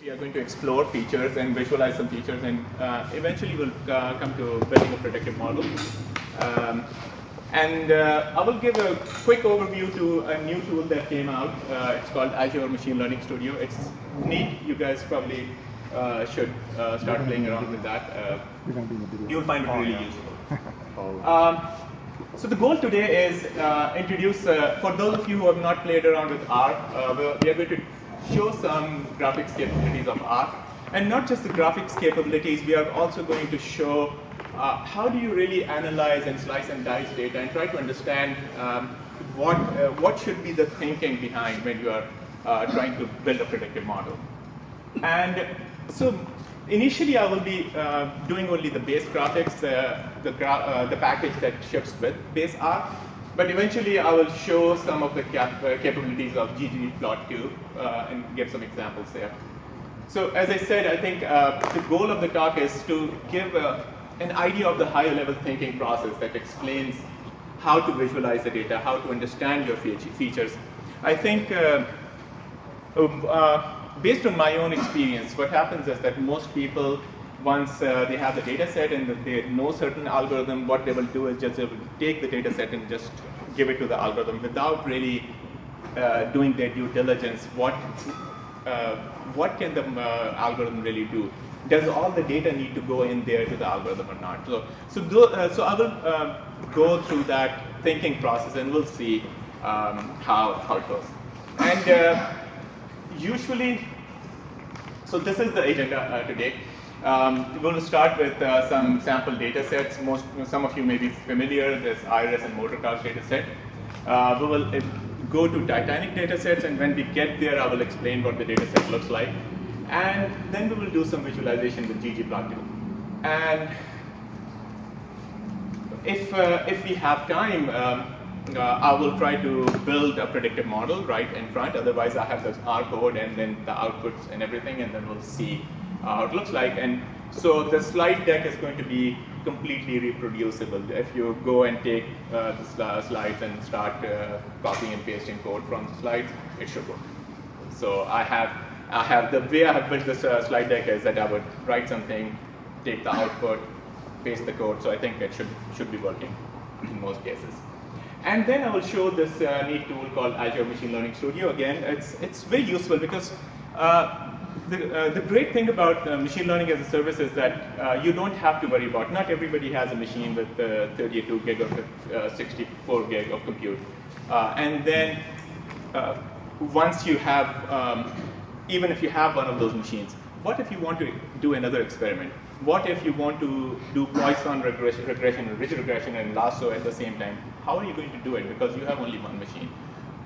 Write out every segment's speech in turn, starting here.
We are going to explore features and visualize some features, and eventually we'll come to building a predictive model. I will give a quick overview to a new tool that came out. It's called Azure Machine Learning Studio. It's neat. You guys probably should start playing around with that. You'll find it really useful. So the goal today is introduce, for those of you who have not played around with R, we are going to show some graphics capabilities of R. And not just the graphics capabilities, we are also going to show how do you really analyze and slice and dice data and try to understand what should be the thinking behind when you are trying to build a predictive model. And so initially I will be doing only the base graphics, the package that ships with base R. But eventually, I will show some of the capabilities of ggplot2 and give some examples there. So as I said, I think the goal of the talk is to give an idea of the higher level thinking process that explains how to visualize the data, how to understand your features. I think based on my own experience, what happens is that most people, once they have the data set and they know certain algorithm, what they will do is just they will take the data set and just give it to the algorithm without really doing their due diligence. What can the algorithm really do? Does all the data need to go in there to the algorithm or not? So I will go through that thinking process and we'll see how it goes. And usually, so this is the agenda today. We're going to start with some sample data sets. Some of you may be familiar, this Iris and motor cars data set. We will go to Titanic data sets, and when we get there, I will explain what the data set looks like. And then we will do some visualization with ggplot2. And if we have time, I will try to build a predictive model right in front. Otherwise, I have this R code and then the outputs and everything, and then we'll see how it looks like. And so the slide deck is going to be completely reproducible. If you go and take the slides and start copying and pasting code from the slides, it should work. So I have the way I have built this slide deck is that I would write something, take the output, paste the code. So I think it should be working in most cases. And then I will show this neat tool called Azure Machine Learning Studio. Again, it's very useful because the great thing about machine learning as a service is that you don't have to worry about, not everybody has a machine with 32 gig or 64 gig of compute. And then once you have, even if you have one of those machines, what if you want to do another experiment? What if you want to do Poisson regression, ridge regression, and Lasso at the same time? How are you going to do it? Because you have only one machine.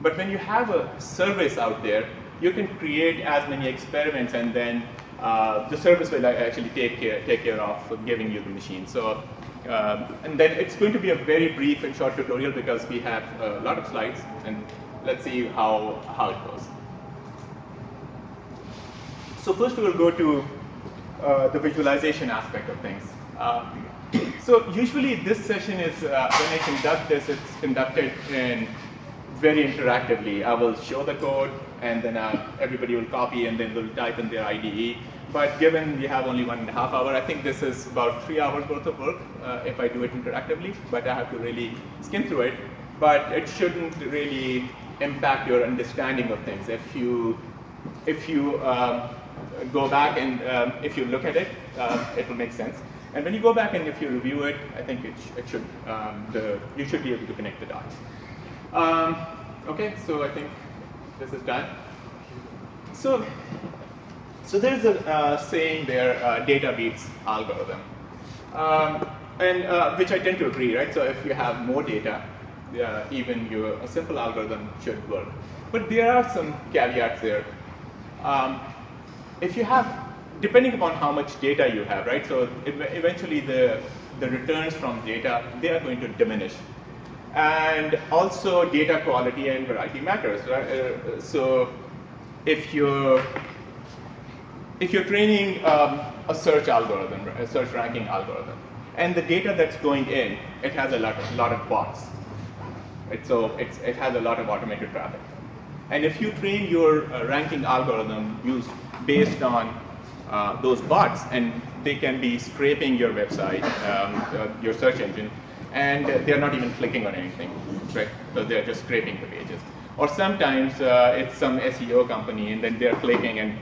But when you have a service out there, you can create as many experiments, and then the service will actually take care of giving you the machine. So, and then it's going to be a very brief and short tutorial because we have a lot of slides, and let's see how it goes. So first we will go to the visualization aspect of things. So usually this session is, when I conduct this, it's conducted in very interactively. I will show the code, and then everybody will copy, and then they'll type in their IDE. But given we have only 1.5 hours, I think this is about 3 hours worth of work if I do it interactively, but I have to really skim through it. But it shouldn't really impact your understanding of things. If you go back and if you look at it, it will make sense. And when you go back and if you review it, I think you should be able to connect the dots. Okay, so I think this is done. So there's a saying there, data beats algorithm, which I tend to agree, right? So if you have more data, even a simple algorithm should work. But there are some caveats there. If you have, depending upon how much data you have, right? So eventually the returns from data, they are going to diminish. And also data quality and variety matters, right? So if you're training a search ranking algorithm, and the data that's going in, it has a lot of bots. Right? So it has a lot of automated traffic. And if you train your ranking algorithm based on those bots, and they can be scraping your website, your search engine, and they're not even clicking on anything, right? So they're just scraping the pages. Or sometimes it's some SEO company, and then they're clicking and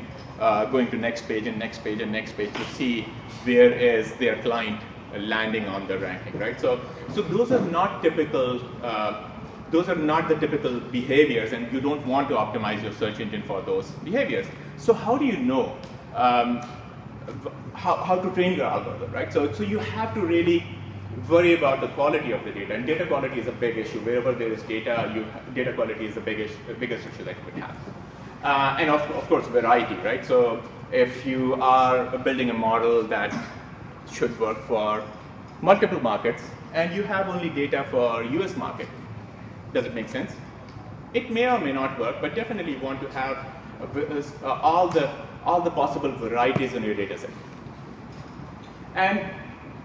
going to next page and next page and next page to see where is their client landing on the ranking, right? So those are not typical. Those are not the typical behaviors, and you don't want to optimize your search engine for those behaviors. So how do you know how to train your algorithm, right? So you have to really worry about the quality of the data, and data quality is a big issue. Wherever there is data, data quality is the biggest issue that you could have. And of course, variety, right? So if you are building a model that should work for multiple markets, and you have only data for US market, does it make sense? It may or may not work, but definitely you want to have all the possible varieties in your data set. And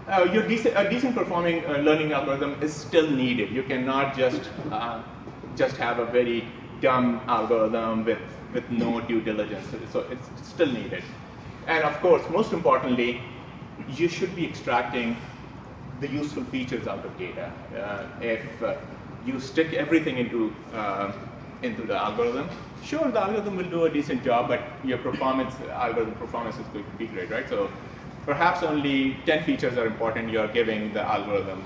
a decent performing learning algorithm is still needed. You cannot just have a very dumb algorithm with no due diligence. So it's still needed. And of course, most importantly, you should be extracting the useful features out of data. If you stick everything into the algorithm, sure, the algorithm will do a decent job, but your algorithm performance is going to be great, right? So perhaps only 10 features are important. You are giving the algorithm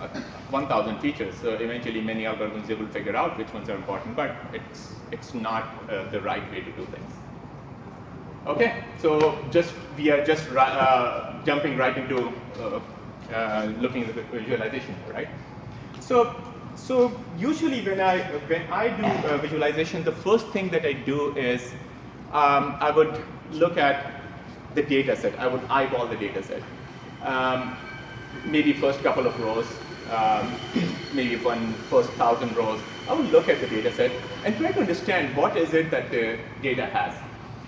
1,000 features. So eventually, many algorithms they will figure out which ones are important, but it's not the right way to do things. Okay, so we are just jumping right into looking at the visualization, right? So usually when I do visualization, the first thing that I do is I would look at the data set. I would eyeball the data set. Maybe first couple of rows, maybe first 1,000 rows. I would look at the data set and try to understand what is it that the data has.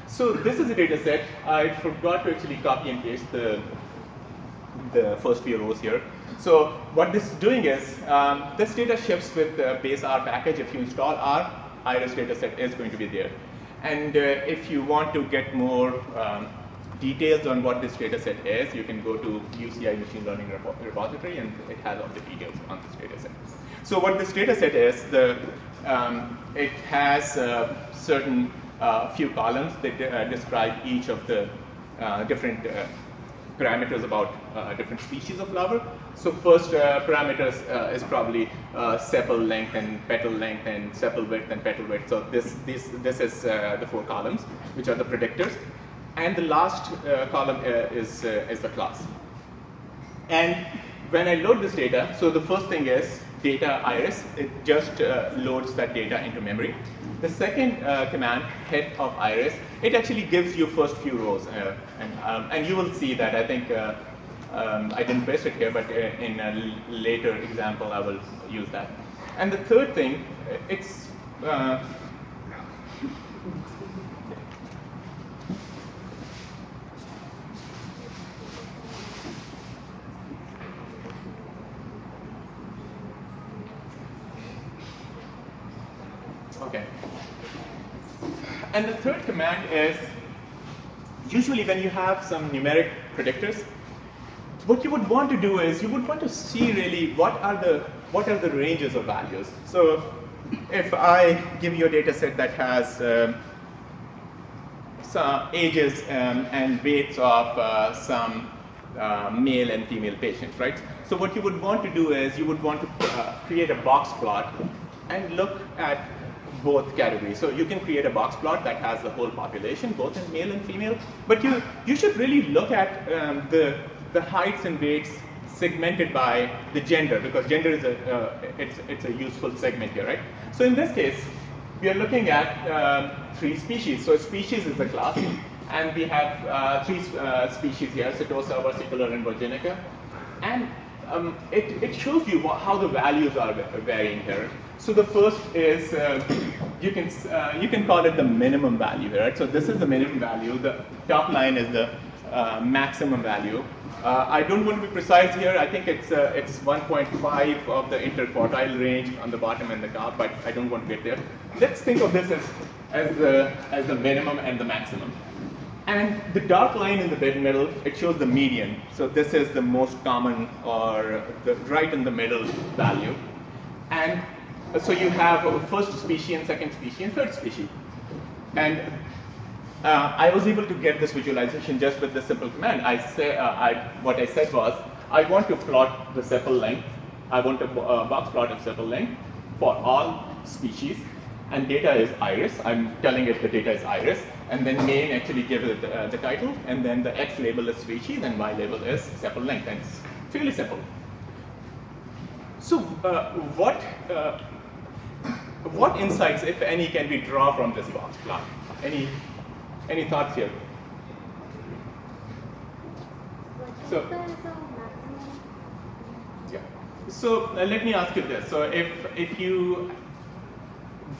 So this is a data set. I forgot to actually copy and paste the first few rows here. So what this is doing is, this data ships with the base R package. If you install R, Iris dataset is going to be there. And if you want to get more details on what this dataset is, you can go to UCI Machine Learning Repository, and it has all the details on this dataset. So what this dataset is, it has certain few columns that describe each of the different parameters about different species of flower. So first parameters is probably sepal length and petal length and sepal width and petal width. So this is the four columns, which are the predictors, and the last column is the class. And when I load this data, so the first thing is data iris. It just loads that data into memory. The second command, head of iris, it actually gives you first few rows, and you will see that. I think I didn't paste it here, but in a later example, I will use that. And the third thing, it's okay. And the third command is, usually when you have some numeric predictors, what you would want to do is you would want to see really what are the ranges of values. So if I give you a data set that has some ages and weights of some male and female patients, right? So what you would want to do is you would want to create a box plot and look at both categories. So you can create a box plot that has the whole population, both in male and female, but you should really look at the heights and weights segmented by the gender, because gender is it's a useful segment here, right? So in this case, we are looking at three species. So species is the class, and we have three species here, Setosa, Versicolor, and Virginica. And it shows you how the values are varying here. So the first is you can call it the minimum value, right? So this is the minimum value. The top line is the maximum value. I don't want to be precise here. I think it's 1.5 of the interquartile range on the bottom and the top, but I don't want to get there. Let's think of this as the minimum and the maximum. And the dark line in the middle, it shows the median. So this is the most common, or the right in the middle value. And so you have first species, and second species, and third species. And I was able to get this visualization just with this simple command. What I said was, I want to plot the sepal length. I want a box plot of sepal length for all species. And data is Iris. I'm telling it the data is Iris. And then main actually gives it the title. And then the X label is species, and Y label is sepal length. And it's fairly simple. So what insights, if any, can we draw from this box plot? Any thoughts here? So, yeah. So let me ask you this. So if you,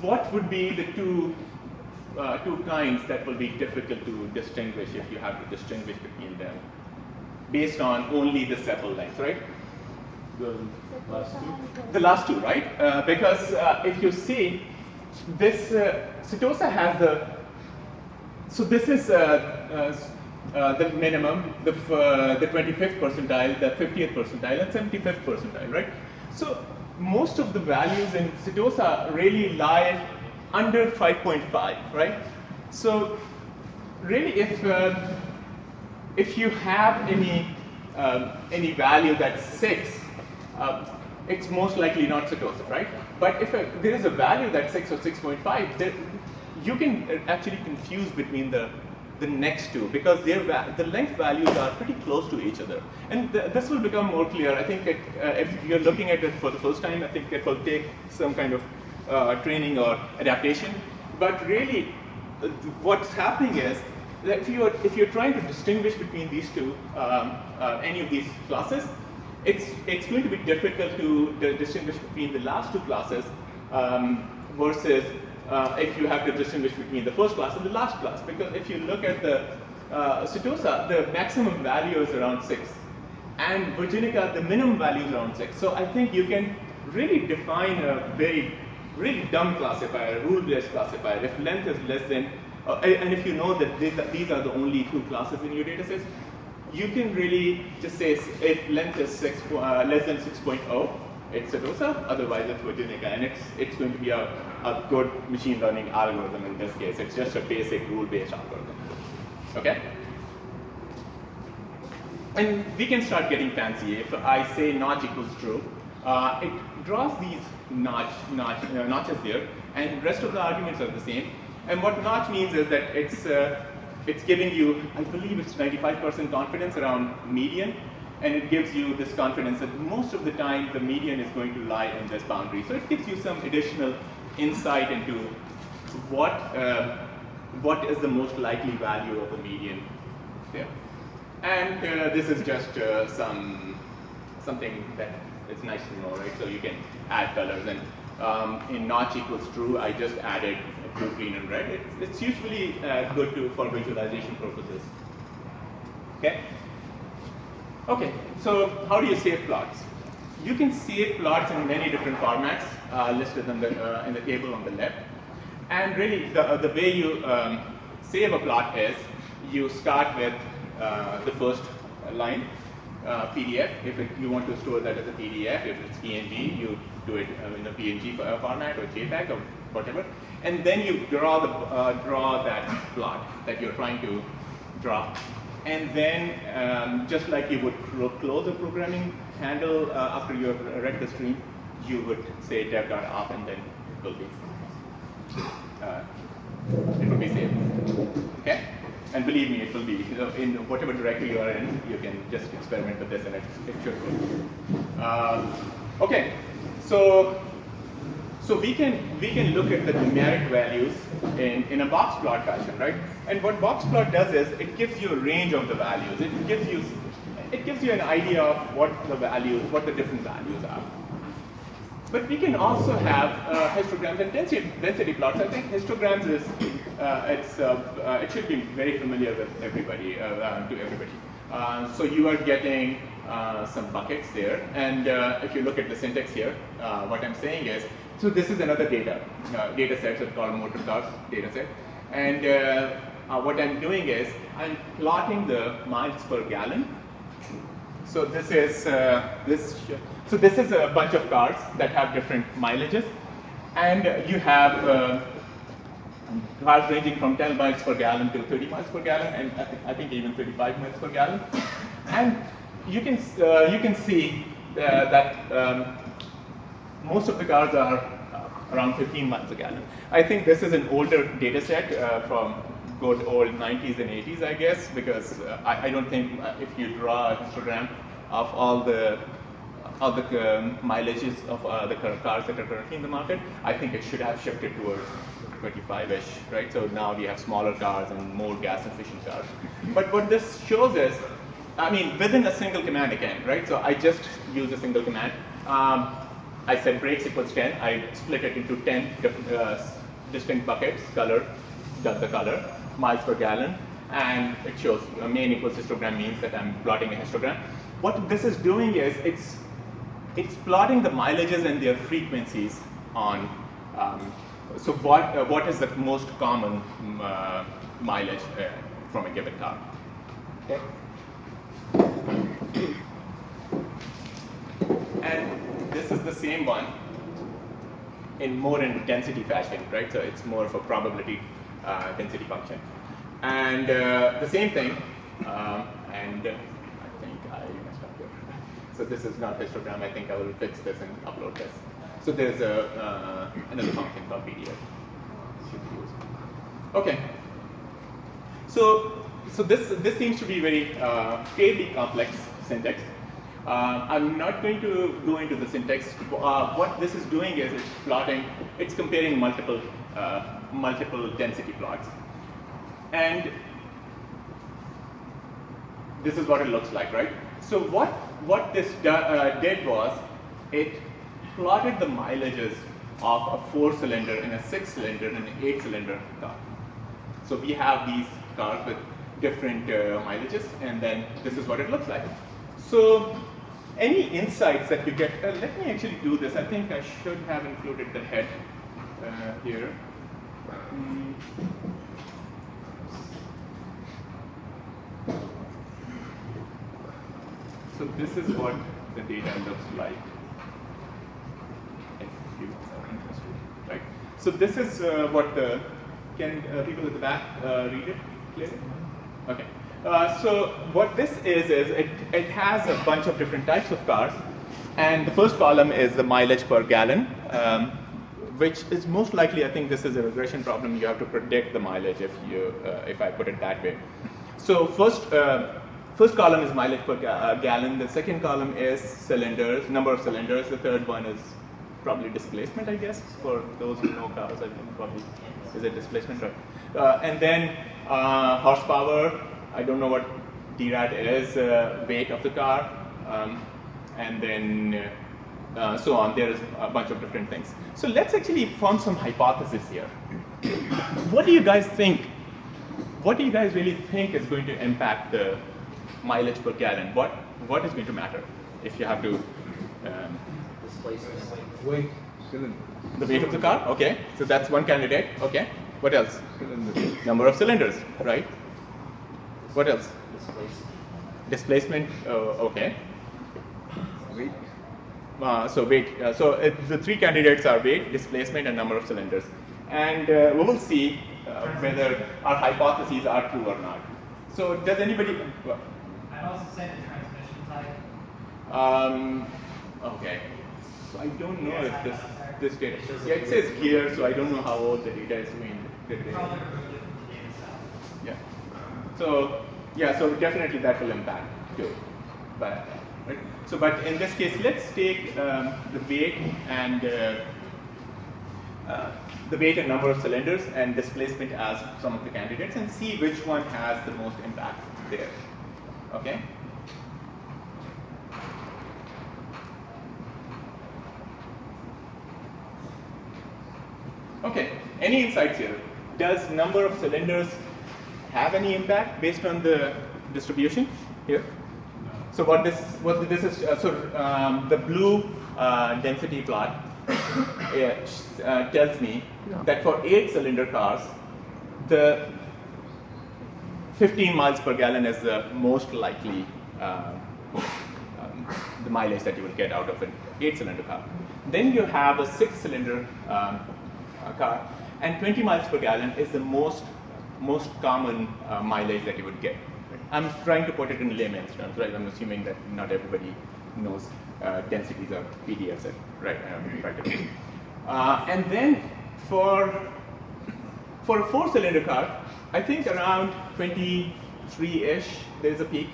what would be the two kinds that will be difficult to distinguish if you have to distinguish between them, based on only the sepal length, right? The last two, right? Because if you see, this Setosa has the. So this is the minimum, the 25th percentile, the 50th percentile, and 75th percentile, right? So most of the values in Setosa really lie under 5.5, right? So really, if you have any value that's 6, it's most likely not Setosa, right? But if there is a value that's 6 or 6.5, you can actually confuse between the next two, because the length values are pretty close to each other. And this will become more clear. I think that if you're looking at it for the first time, I think it will take some kind of training or adaptation. But really, what's happening is that if you're trying to distinguish between these two, any of these classes, it's going to be difficult to distinguish between the last two classes versus if you have to distinguish between the first class and the last class. Because if you look at the Setosa, the maximum value is around 6. And Virginica, the minimum value is around 6. So I think you can really define a really dumb classifier, a rule-based classifier. If length is less than, and if you know that these are the only two classes in your data sets, you can really just say if length is less than 6.0, it's Setosa, otherwise it's Virginica, and it's going to be a good machine learning algorithm in this case. It's just a basic rule-based algorithm, okay? And we can start getting fancy. If I say notch equals true, it draws these notches here, and rest of the arguments are the same. And what notch means is that it's giving you, I believe it's 95% confidence around median. And it gives you this confidence that most of the time the median is going to lie in this boundary. So it gives you some additional insight into what is the most likely value of the median there. And this is just something that it's nice to know, right? So you can add colors. And in notch equals true, I just added blue, green, and red. It's usually good for visualization purposes. Okay. Okay, so how do you save plots? You can save plots in many different formats listed in the table on the left. And really, the way you save a plot is you start with the first line, PDF. If you want to store that as a PDF, if it's PNG, you do it in a PNG format or JPEG or whatever. And then you draw that plot that you're trying to draw. And then, just like you would close a programming handle after you have read the stream, you would say dev.off, and then it will be saved. Okay? And believe me, it will be in whatever directory you are in. You can just experiment with this, and it should work. Okay. So we can look at the numeric values in a box plot fashion, right? And what box plot does is it gives you a range of the values. It gives you an idea of what the different values are. But we can also have histograms and density plots. I think histograms is it should be very familiar with everybody to everybody. So you are getting some buckets there, and if you look at the syntax here, what I'm saying is, so this is another data set, so it's called motor cars data set, and what I'm doing is I'm plotting the miles per gallon. So this is so this is a bunch of cars that have different mileages, and you have cars ranging from 10 miles per gallon to 30 miles per gallon, and I think even 35 miles per gallon. And you can see that most of the cars are around 15 miles a gallon. I think this is an older data set from good old 90s and 80s, I guess, because I don't think if you draw a histogram of all the mileages of the cars that are currently in the market, I think it should have shifted towards 25-ish, right? So now we have smaller cars and more gas-efficient cars. But what this shows is, I mean, within a single command again, right? So I just use a single command. I said brakes equals 10. I split it into 10 distinct buckets. Color does the color, miles per gallon, and it shows main equals histogram means that I'm plotting a histogram. What this is doing is it's plotting the mileages and their frequencies on. So what is the most common mileage from a given car? Okay. And this is the same one in more in density fashion, right? So it's more of a probability density function, and the same thing. And I think I messed up here. So this is not histogram. I think I will fix this and upload this. So there's a another function called PDF. Okay. So this seems to be very fairly complex syntax. I'm not going to go into the syntax. What this is doing is it's plotting. It's comparing multiple density plots, and this is what it looks like, right? So what this did was it plotted the mileages of a 4-cylinder and a 6-cylinder and an 8-cylinder car. So we have these cars with different mileages, and then this is what it looks like. So any insights that you get, let me actually do this. I think I should have included the head here. So this is what the data looks like. If you are interested, right? So this is what the can people at the back read it clearly? Okay. So what this is it has a bunch of different types of cars, and the first column is the mileage per gallon, which is most likely, I think this is a regression problem. You have to predict the mileage if I put it that way. So first column is mileage per gallon. The second column is cylinders, number of cylinders. The third one is probably displacement, I guess. For those who know cars, I think probably is a displacement, right? And then horsepower. I don't know what DRAT it is. Weight of the car, and then so on. There is a bunch of different things. So let's actually form some hypotheses here. What do you guys think? What do you guys really think is going to impact the mileage per gallon? What is going to matter if you have to weight, cylinder. The weight of the car? Okay, so that's one candidate. Okay, what else? Cylinder. Number of cylinders, right? What else? Displacement. Okay. Weight. So weight. So the three candidates are weight, displacement, and number of cylinders. And we will see whether our hypotheses are true or not. So does anybody? I also said the transmission type. Okay. So I don't know if this data. Yeah, it says gear, so I don't know how old the data is. Yeah. So yeah, so definitely that will impact too. But right? So but in this case, let's take the weight and number of cylinders and displacement as some of the candidates, and see which one has the most impact there. Okay. Any insights here? Does number of cylinders have any impact based on the distribution here? So the blue density plot tells me that for 8-cylinder cars, the 15 miles per gallon is the most likely the mileage that you will get out of an 8-cylinder car. Then you have a 6-cylinder car, and 20 miles per gallon is the most common mileage that you would get. I'm trying to put it in layman's terms, right? I'm assuming that not everybody knows densities or PDFs, right? And then for a 4-cylinder car, I think around 23-ish there is a peak,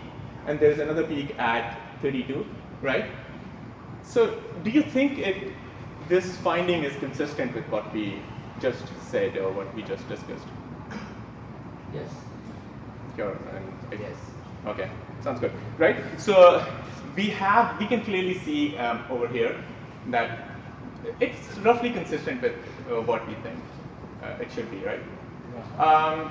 and there is another peak at 32, right? So do you think this finding is consistent with what we just said or what we just discussed? Yes. Sure. Yes. Okay. Sounds good. Right. So we can clearly see over here that it's roughly consistent with what we think it should be, right? Yeah.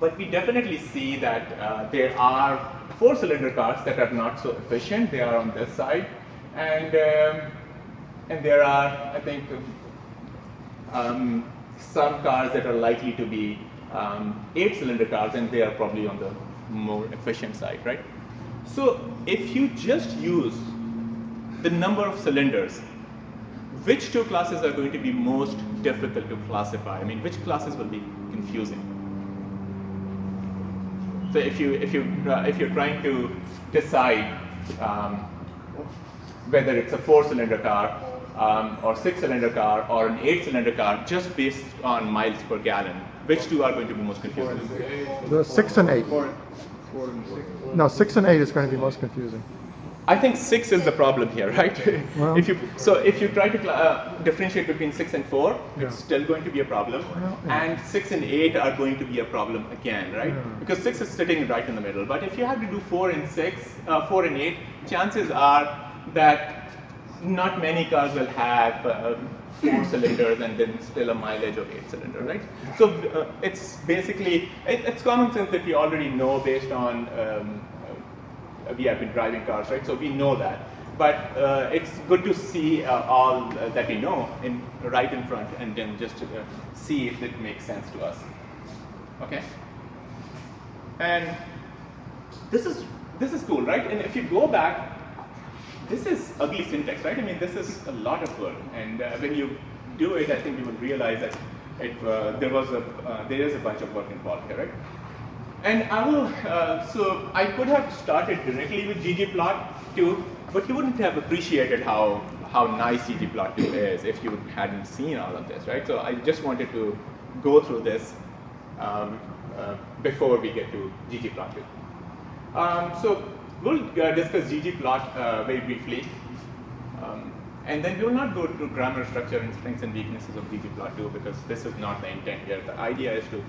But we definitely see that there are 4-cylinder cars that are not so efficient. They are on this side, and there are, I think, some cars that are likely to be 8-cylinder cars, and they are probably on the more efficient side, right? So if you just use the number of cylinders, which two classes are going to be most difficult to classify? I mean, which classes will be confusing? So if you're trying to decide whether it's a 4-cylinder car or 6-cylinder car or an 8-cylinder car, just based on miles per gallon, which two are going to be most confusing? The 6 and 8. No, 6 and 8 is going to be most confusing. I think 6 is the problem here, right? Well, if you try to differentiate between 6 and 4, yeah, it's still going to be a problem. Well, yeah. And 6 and 8 are going to be a problem again, right? Yeah. Because 6 is sitting right in the middle. But if you have to do 4 and 8, chances are that not many cars will have 4 cylinders and then still a mileage of 8-cylinder, right? So it's basically, it's common sense that we already know based on we have been driving cars, right? So we know that, but it's good to see all that we know right in front, and then just to see if it makes sense to us. Okay. And this is cool, right? And if you go back, this is ugly syntax, right? I mean, this is a lot of work, and when you do it, I think you will realize that there is a bunch of work involved here, right? And I will, so I could have started directly with ggplot2, but you wouldn't have appreciated how nice ggplot2 is if you hadn't seen all of this, right? So I just wanted to go through this before we get to ggplot2. So we'll discuss ggplot very briefly, and then we'll not go to grammar, structure, and strengths and weaknesses of ggplot2, because this is not the intent here. The idea is to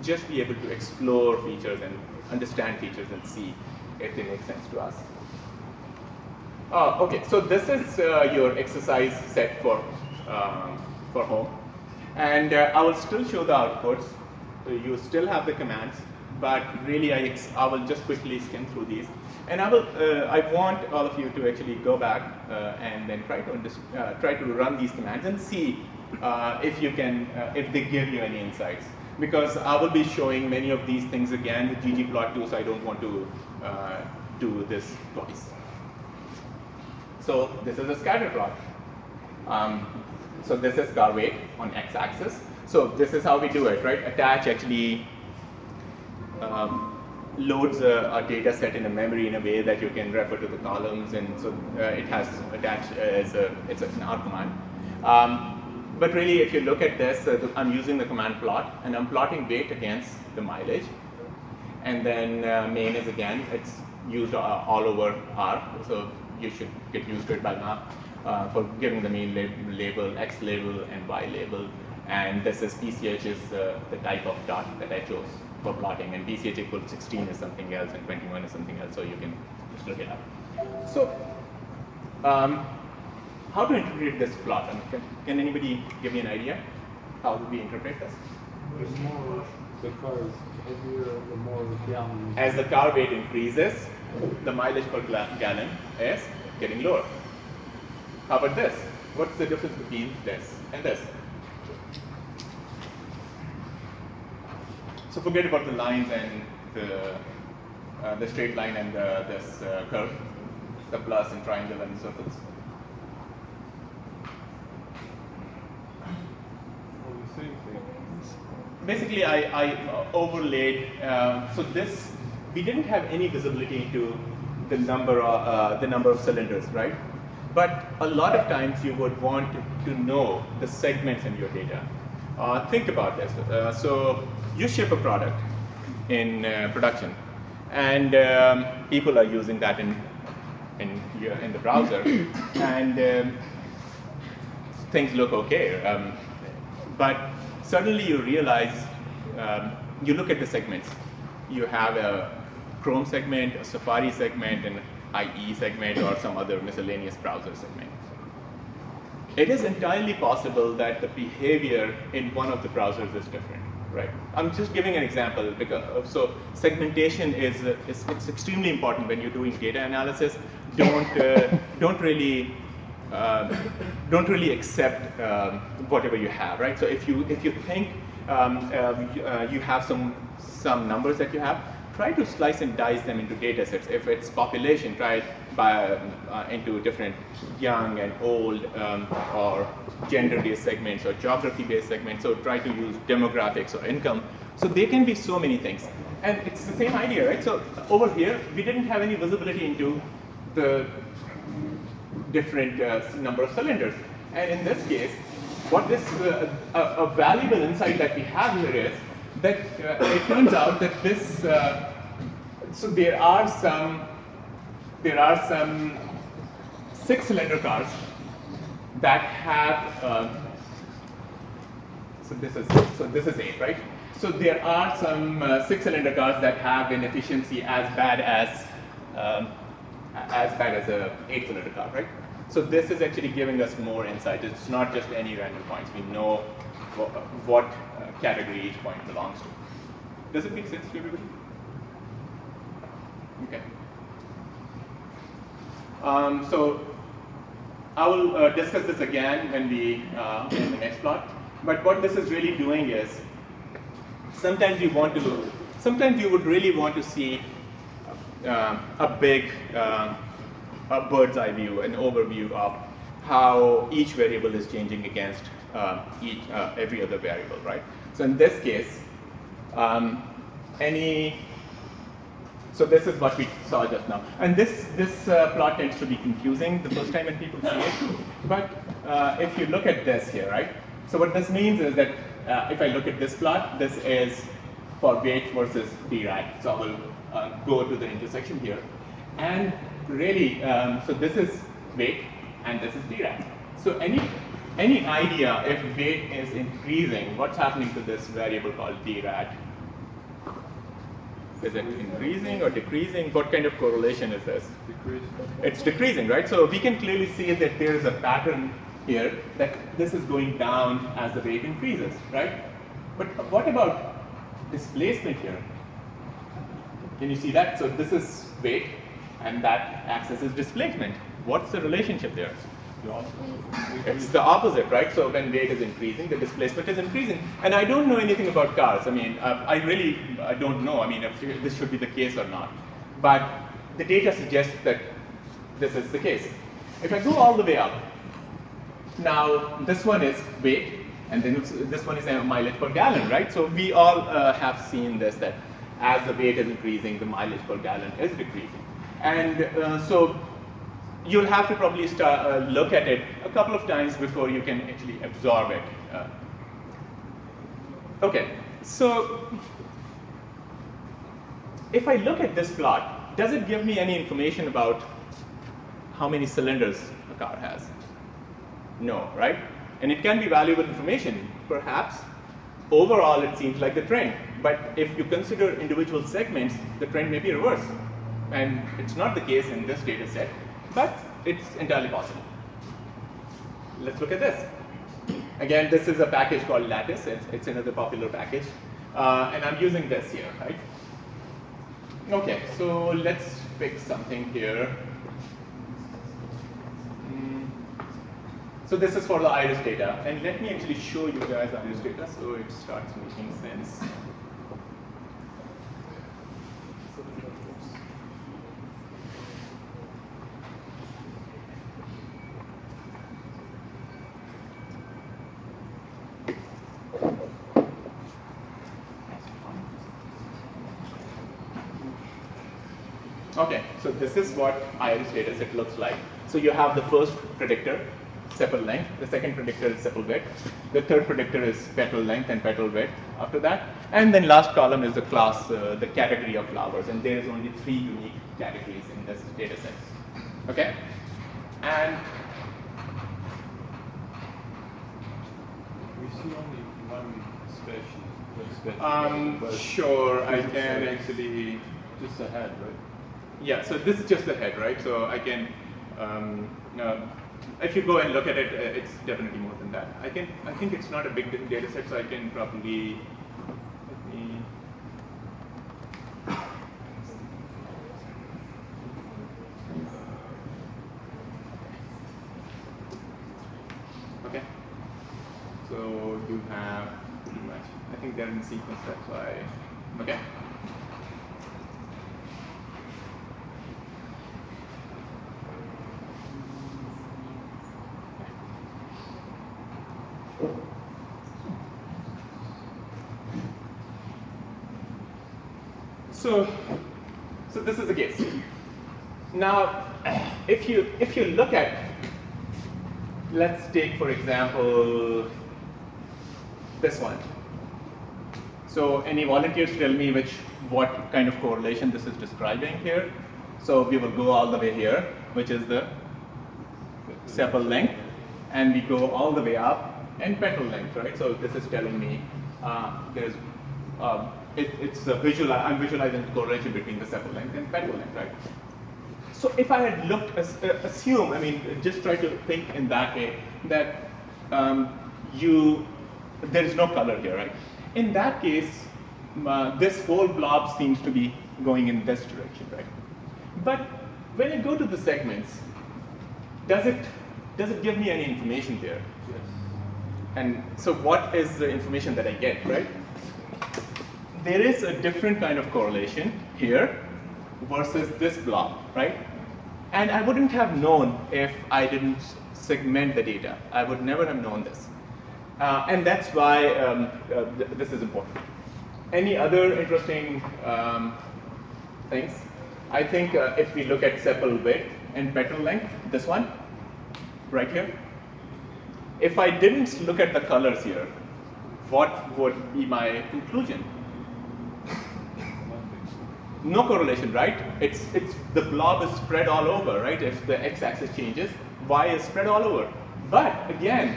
just be able to explore features and understand features and see if they make sense to us. Okay, so this is your exercise set for home, and I will still show the outputs. So you still have the commands, but really I will just quickly skim through these. And I want all of you to actually go back and then try to run these commands and see if they give you any insights. Because I will be showing many of these things again with ggplot2, so I don't want to do this twice. So this is a scatter plot. So this is car weight on x-axis. So this is how we do it, right? Attach actually loads a data set in a memory in a way that you can refer to the columns, and so it has attached as an R command. But really, if you look at this, I'm using the command plot, and I'm plotting weight against the mileage, and then main is again, it's used all over R, so you should get used to it by now for giving the mean label, X label, and Y label, and this is PCH is the type of dot that I chose for plotting, and PCH equals 16 is something else, and 21 is something else, so you can just look it up. So how to interpret this plot? I mean, can anybody give me an idea? how do we interpret this? The more the car is heavier, the more the gallon. As the car weight increases, the mileage per gallon is getting lower. How about this? What's the difference between this and this? So forget about the lines and the straight line and this curve, the plus and triangle and circles. Basically, I overlaid. So this, we didn't have any visibility into the number of cylinders, right? But a lot of times you would want to know the segments in your data. Think about this. So you ship a product in production, and people are using that in the browser, and things look okay. But suddenly you realize, you look at the segments. You have a Chrome segment, a Safari segment, an IE segment, or some other miscellaneous browser segment. It is entirely possible that the behavior in one of the browsers is different, right? I'm just giving an example because so segmentation is it's extremely important when you're doing data analysis. Don't really accept whatever you have, right? So if you think you have some numbers that you have, try to slice and dice them into data sets. If it's population, try it by into different young and old, or gender-based segments, or geography-based segments. So try to use demographics or income. So there can be so many things, and it's the same idea, right? So over here, we didn't have any visibility into the different number of cylinders. And in this case, what this a valuable insight that we have here is that it turns out that this so there are some 6-cylinder cars that have so this is 8, right? So there are some 6-cylinder cars that have an efficiency as bad as a 8-cylinder car, right? So this is actually giving us more insight. It's not just any random points. We know what category each point belongs to. Does it make sense to everybody? Okay. So I will discuss this again when we in the next plot. But what this is really doing is sometimes you would really want to see a big a bird's eye view, an overview of how each variable is changing against every other variable, right? So in this case, so this is what we saw just now, and this plot tends to be confusing the first time when people see it. But if you look at this here, right? So what this means is that if I look at this plot, this is for weight versus d rad. So I will go to the intersection here, and really, so this is weight and this is d-rad. So any idea if weight is increasing, what's happening to this variable called d-rad? Is it increasing or decreasing? What kind of correlation is this? Decreasing. It's decreasing, right? So we can clearly see that there is a pattern here that this is going down as the weight increases, right? But what about displacement here? Can you see that? So this is weight, and that axis is displacement. What's the relationship there? It's the opposite, right? So when weight is increasing, the displacement is increasing. And I don't know anything about cars. I mean, I really don't know. I mean, if this should be the case or not. But the data suggests that this is the case. If I go all the way up, now this one is weight, and then this one is mileage per gallon, right? So we all have seen this, that as the weight is increasing, the mileage per gallon is decreasing. And so you'll have to probably start, look at it a couple of times before you can actually absorb it. Okay, so if I look at this plot, does it give me any information about how many cylinders a car has? No, right? And it can be valuable information, perhaps. Overall, it seems like the trend. But if you consider individual segments, the trend may be reversed. And it's not the case in this data set, but it's entirely possible. Let's look at this. Again, this is a package called Lattice. It's another popular package. And I'm using this here, right? Okay, so let's pick something here. So this is for the iris data. And let me actually show you guys iris data so it starts making sense. Okay, so this is what iris dataset looks like. So you have the first predictor, sepal length. The second predictor is sepal width. The third predictor is petal length and petal width after that. And then last column is the class, the category of flowers. And there's only 3 unique categories in this dataset. Okay? And we see only one expression. Sure, I can actually just a head, right? Yeah, so this is just the head, right? So I can, if you go and look at it, it's definitely more than that. I think it's not a big data set, so I can probably, let me. Okay. So you have pretty much, I think they're in sequence, that's why, okay. So this is the case. Now, if you look at, let's take for example this one. So any volunteers tell me what kind of correlation this is describing here? So we will go all the way here, which is the sepal length, and we go all the way up and petal length, right? So this is telling me there's. It's a visual. I'm visualizing the correlation between the sepal length and petal length, right? So if I had looked, assume, I mean, just try to think in that way that there is no color here, right? In that case, this whole blob seems to be going in this direction, right? But when I go to the segments, does it give me any information there? Yes. And so, what is the information that I get, right? There is a different kind of correlation here versus this blob, right? And I wouldn't have known if I didn't segment the data. I would never have known this. And that's why this is important. Any other interesting things? I think if we look at sepal width and petal length, this one, right here. If I didn't look at the colors here, what would be my conclusion? No correlation, right? It's the blob is spread all over, right? If the x-axis changes, y is spread all over. But again,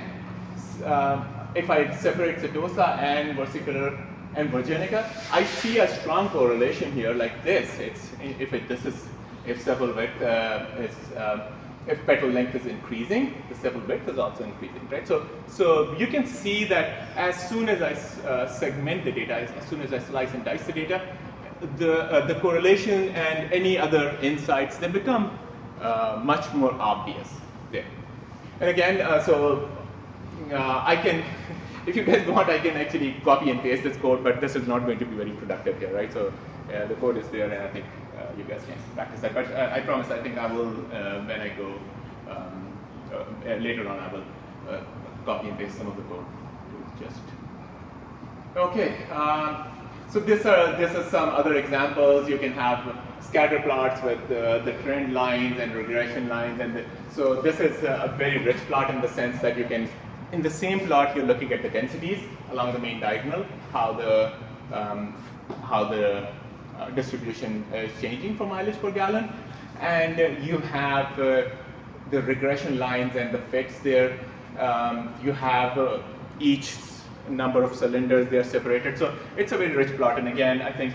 if I separate Setosa and Versicolor and Virginica, I see a strong correlation here, like this. If sepal width if petal length is increasing, the sepal width is also increasing, right? So you can see that as soon as I segment the data, as soon as I slice and dice the data. The correlation and any other insights, they become much more obvious there. And again, I can, if you guys want, I can actually copy and paste this code, but this is not going to be very productive here, right? So the code is there, and I think you guys can practice that. But I promise, I think I will, when I go later on, I will copy and paste some of the code. Okay. So these are some other examples. You can have scatter plots with the trend lines and regression lines, and so this is a very rich plot in the sense that you can, in the same plot, you're looking at the densities along the main diagonal, how the distribution is changing for mileage per gallon, and you have the regression lines and the fits there. You have each number of cylinders, they are separated. So it's a very rich plot, and again, I think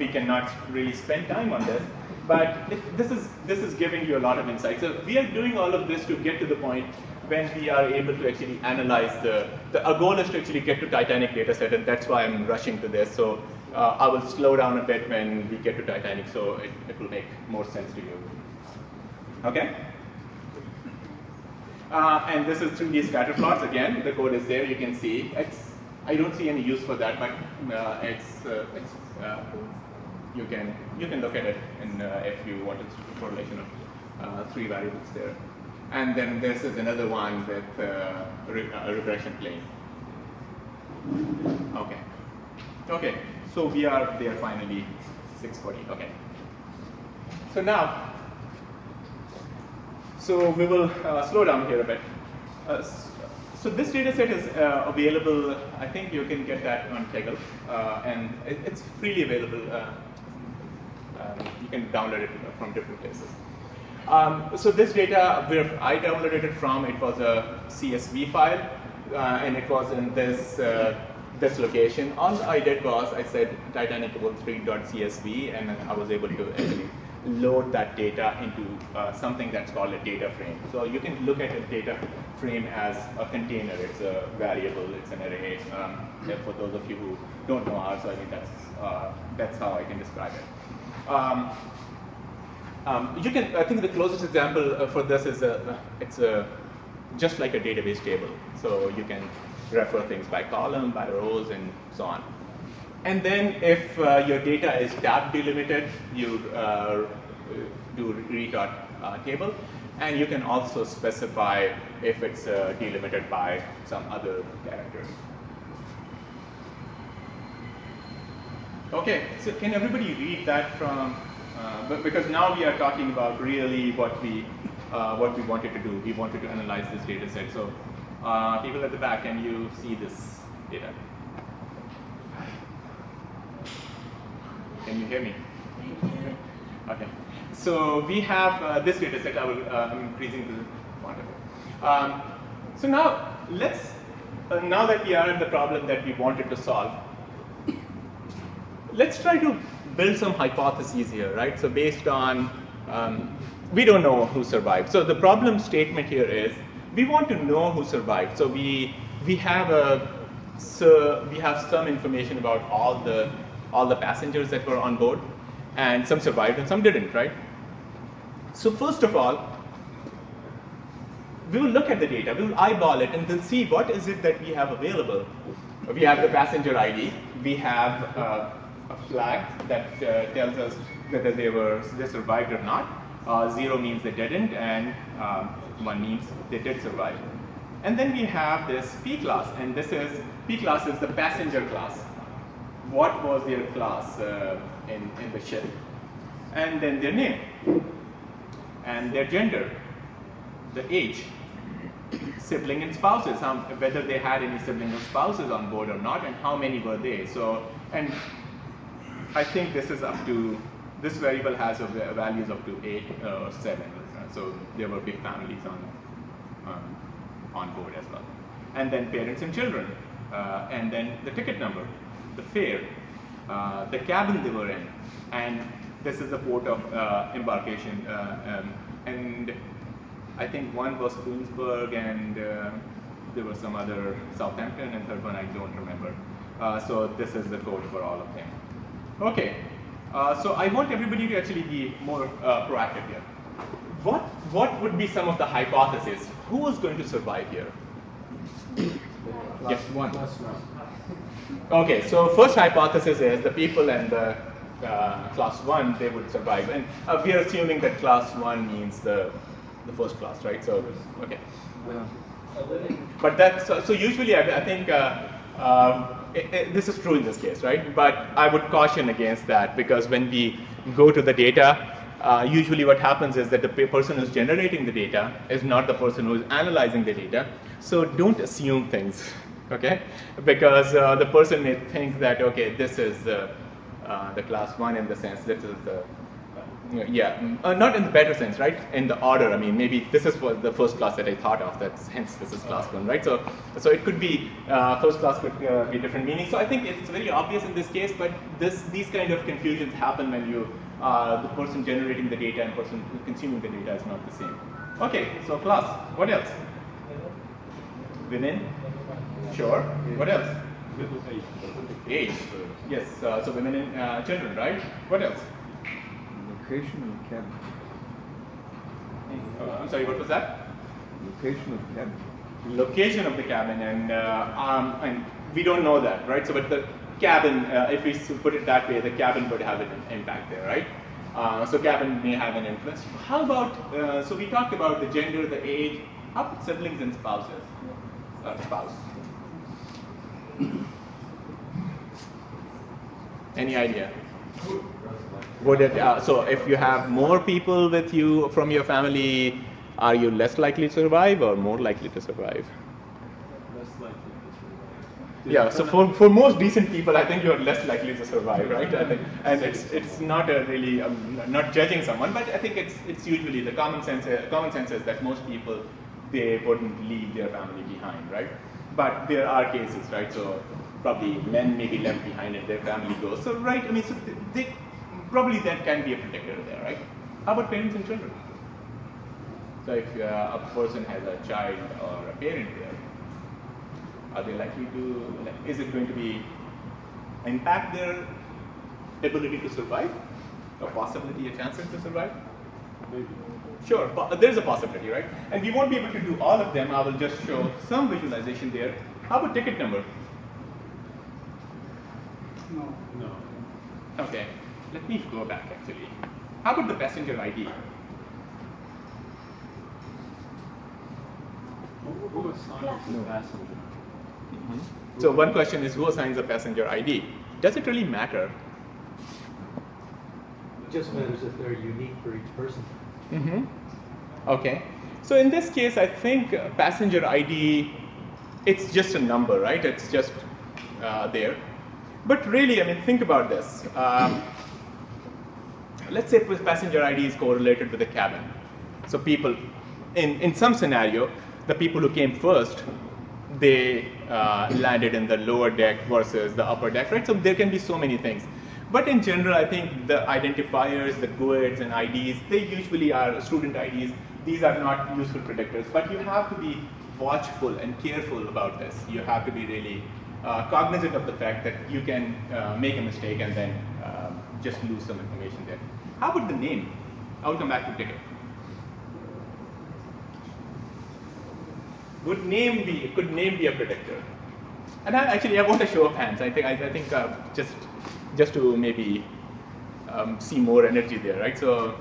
we cannot really spend time on this, but this is giving you a lot of insight. So we are doing all of this to get to the point when we are able to actually analyze our goal is to actually get to Titanic data set, and that's why I'm rushing to this. So I will slow down a bit when we get to Titanic, so it will make more sense to you. Okay? And this is 3D scatter plots. Again, the code is there, you can see. I don't see any use for that, but you can look at it in, if you want a correlation of three variables there. And then this is another one with a regression plane. Okay. Okay. So we are there finally. 6:40. Okay. So now, we will slow down here a bit. So this data set is available. I think you can get that on Kaggle, and it's freely available. You can download it from different places. So this data, where I downloaded it from, it was a CSV file, and it was in this this location. All I did was I said Titanic3.csv, and I was able to actually load that data into something that's called a data frame. So you can look at a data frame as a container. It's a variable. It's an array. For those of you who don't know R, so I think that's how I can describe it. You can. I think the closest example for this is just like a database table. So you can refer things by column, by rows, and so on. And then, if your data is tab delimited, you do re.table, and you can also specify if it's delimited by some other character. Okay. So can everybody read that from? But because now we are talking about really what we wanted to do. We wanted to analyze this data set. So people at the back, can you see this data? Can you hear me? Okay. So we have this data set. I'm increasing the font of it. So now let's now that we are in the problem that we wanted to solve, let's try to build some hypotheses here, right? So based on, we don't know who survived. So the problem statement here is we want to know who survived. So we have some information about all the passengers that were on board, and some survived and some didn't, right? So first of all, we will look at the data. We will eyeball it and then see what is it that we have available. We have the passenger ID. We have a flag that tells us whether they survived or not. 0 means they didn't, and 1 means they did survive. And then we have this P class, and this is P class is the passenger class. What was their class in the ship? And then their name, and their gender, the age, sibling and spouses, whether they had any siblings or spouses on board or not, and how many were they. So and I think this is up to, this variable has values up to 8 or 7. So there were big families on board as well. And then parents and children, and then the ticket number, the fare, the cabin they were in, and this is the port of embarkation. And I think one was Queensburg, and there was some other Southampton, and third one I don't remember. So this is the code for all of them. Okay, so I want everybody to actually be more proactive here. What would be some of the hypotheses? Who was going to survive here? Yes, one. Okay, so first hypothesis is the people and the class 1, they would survive, and we are assuming that class 1 means the first class, right? So okay, but that's so usually I think. This is true in this case, right? But I would caution against that, because when we go to the data, usually what happens is that the person who's generating the data is not the person who's analyzing the data. So don't assume things, okay? Because the person may think that, okay, this is the class 1 in the sense, this is the, not in the better sense, right? In the order, I mean, maybe this is for the first class that I thought of. That's hence this is class 1, right? So it could be first class could be different meaning. So I think it's very obvious in this case, but these kind of confusions happen when you the person generating the data and person consuming the data is not the same. Okay, so class. What else? Vinay? Sure. What else? Age. Yes, so women and children, right? What else? Location of cabin. I'm sorry, what was that? Location of cabin. Location of the cabin, and we don't know that, right? So, but the cabin, if we put it that way, the cabin would have an impact there, right? So cabin may have an influence. How about, so we talked about the gender, the age, how about siblings and spouses? Spouse. Any idea? Would it, so if you have more people with you from your family, are you less likely to survive or more likely to survive? Less likely to survive. Yeah, so for most decent people, I think you're less likely to survive, right? I think, and it's not a really, I'm not judging someone, but I think it's usually the common sense is that most people, they wouldn't leave their family behind, right? But there are cases, right? So probably men may be left behind if their family goes. So, right, I mean, so they, probably that can be a predictor there, right? How about parents and children? So if a person has a child or a parent there, are they likely to, like, is it going to be impact their ability to survive? A possibility, a chance to survive? Maybe. Sure, but there's a possibility, right? And we won't be able to do all of them. I will just show some visualization there. How about ticket number? No. No. Okay, let me go back actually. How about the passenger ID? Who assigns the passenger? Mm-hmm. So one question is, who assigns the passenger ID? Does it really matter? It just matters if they're unique for each person. Mm-hmm. Okay. So in this case, I think passenger ID, it's just a number, right? It's just there. But really, I mean, think about this. Let's say passenger ID is correlated with the cabin. So people, in some scenario, the people who came first, they landed in the lower deck versus the upper deck, right? So there can be so many things. But in general, I think the identifiers, the GUIDs and IDs, they usually are student IDs. These are not useful predictors, but you have to be watchful and careful about this. You have to be really cognizant of the fact that you can make a mistake and then just lose some information there. How about the name? I will come back to ticket. Could name be a predictor? And I want a show of hands. I think just to maybe see more energy there, right? So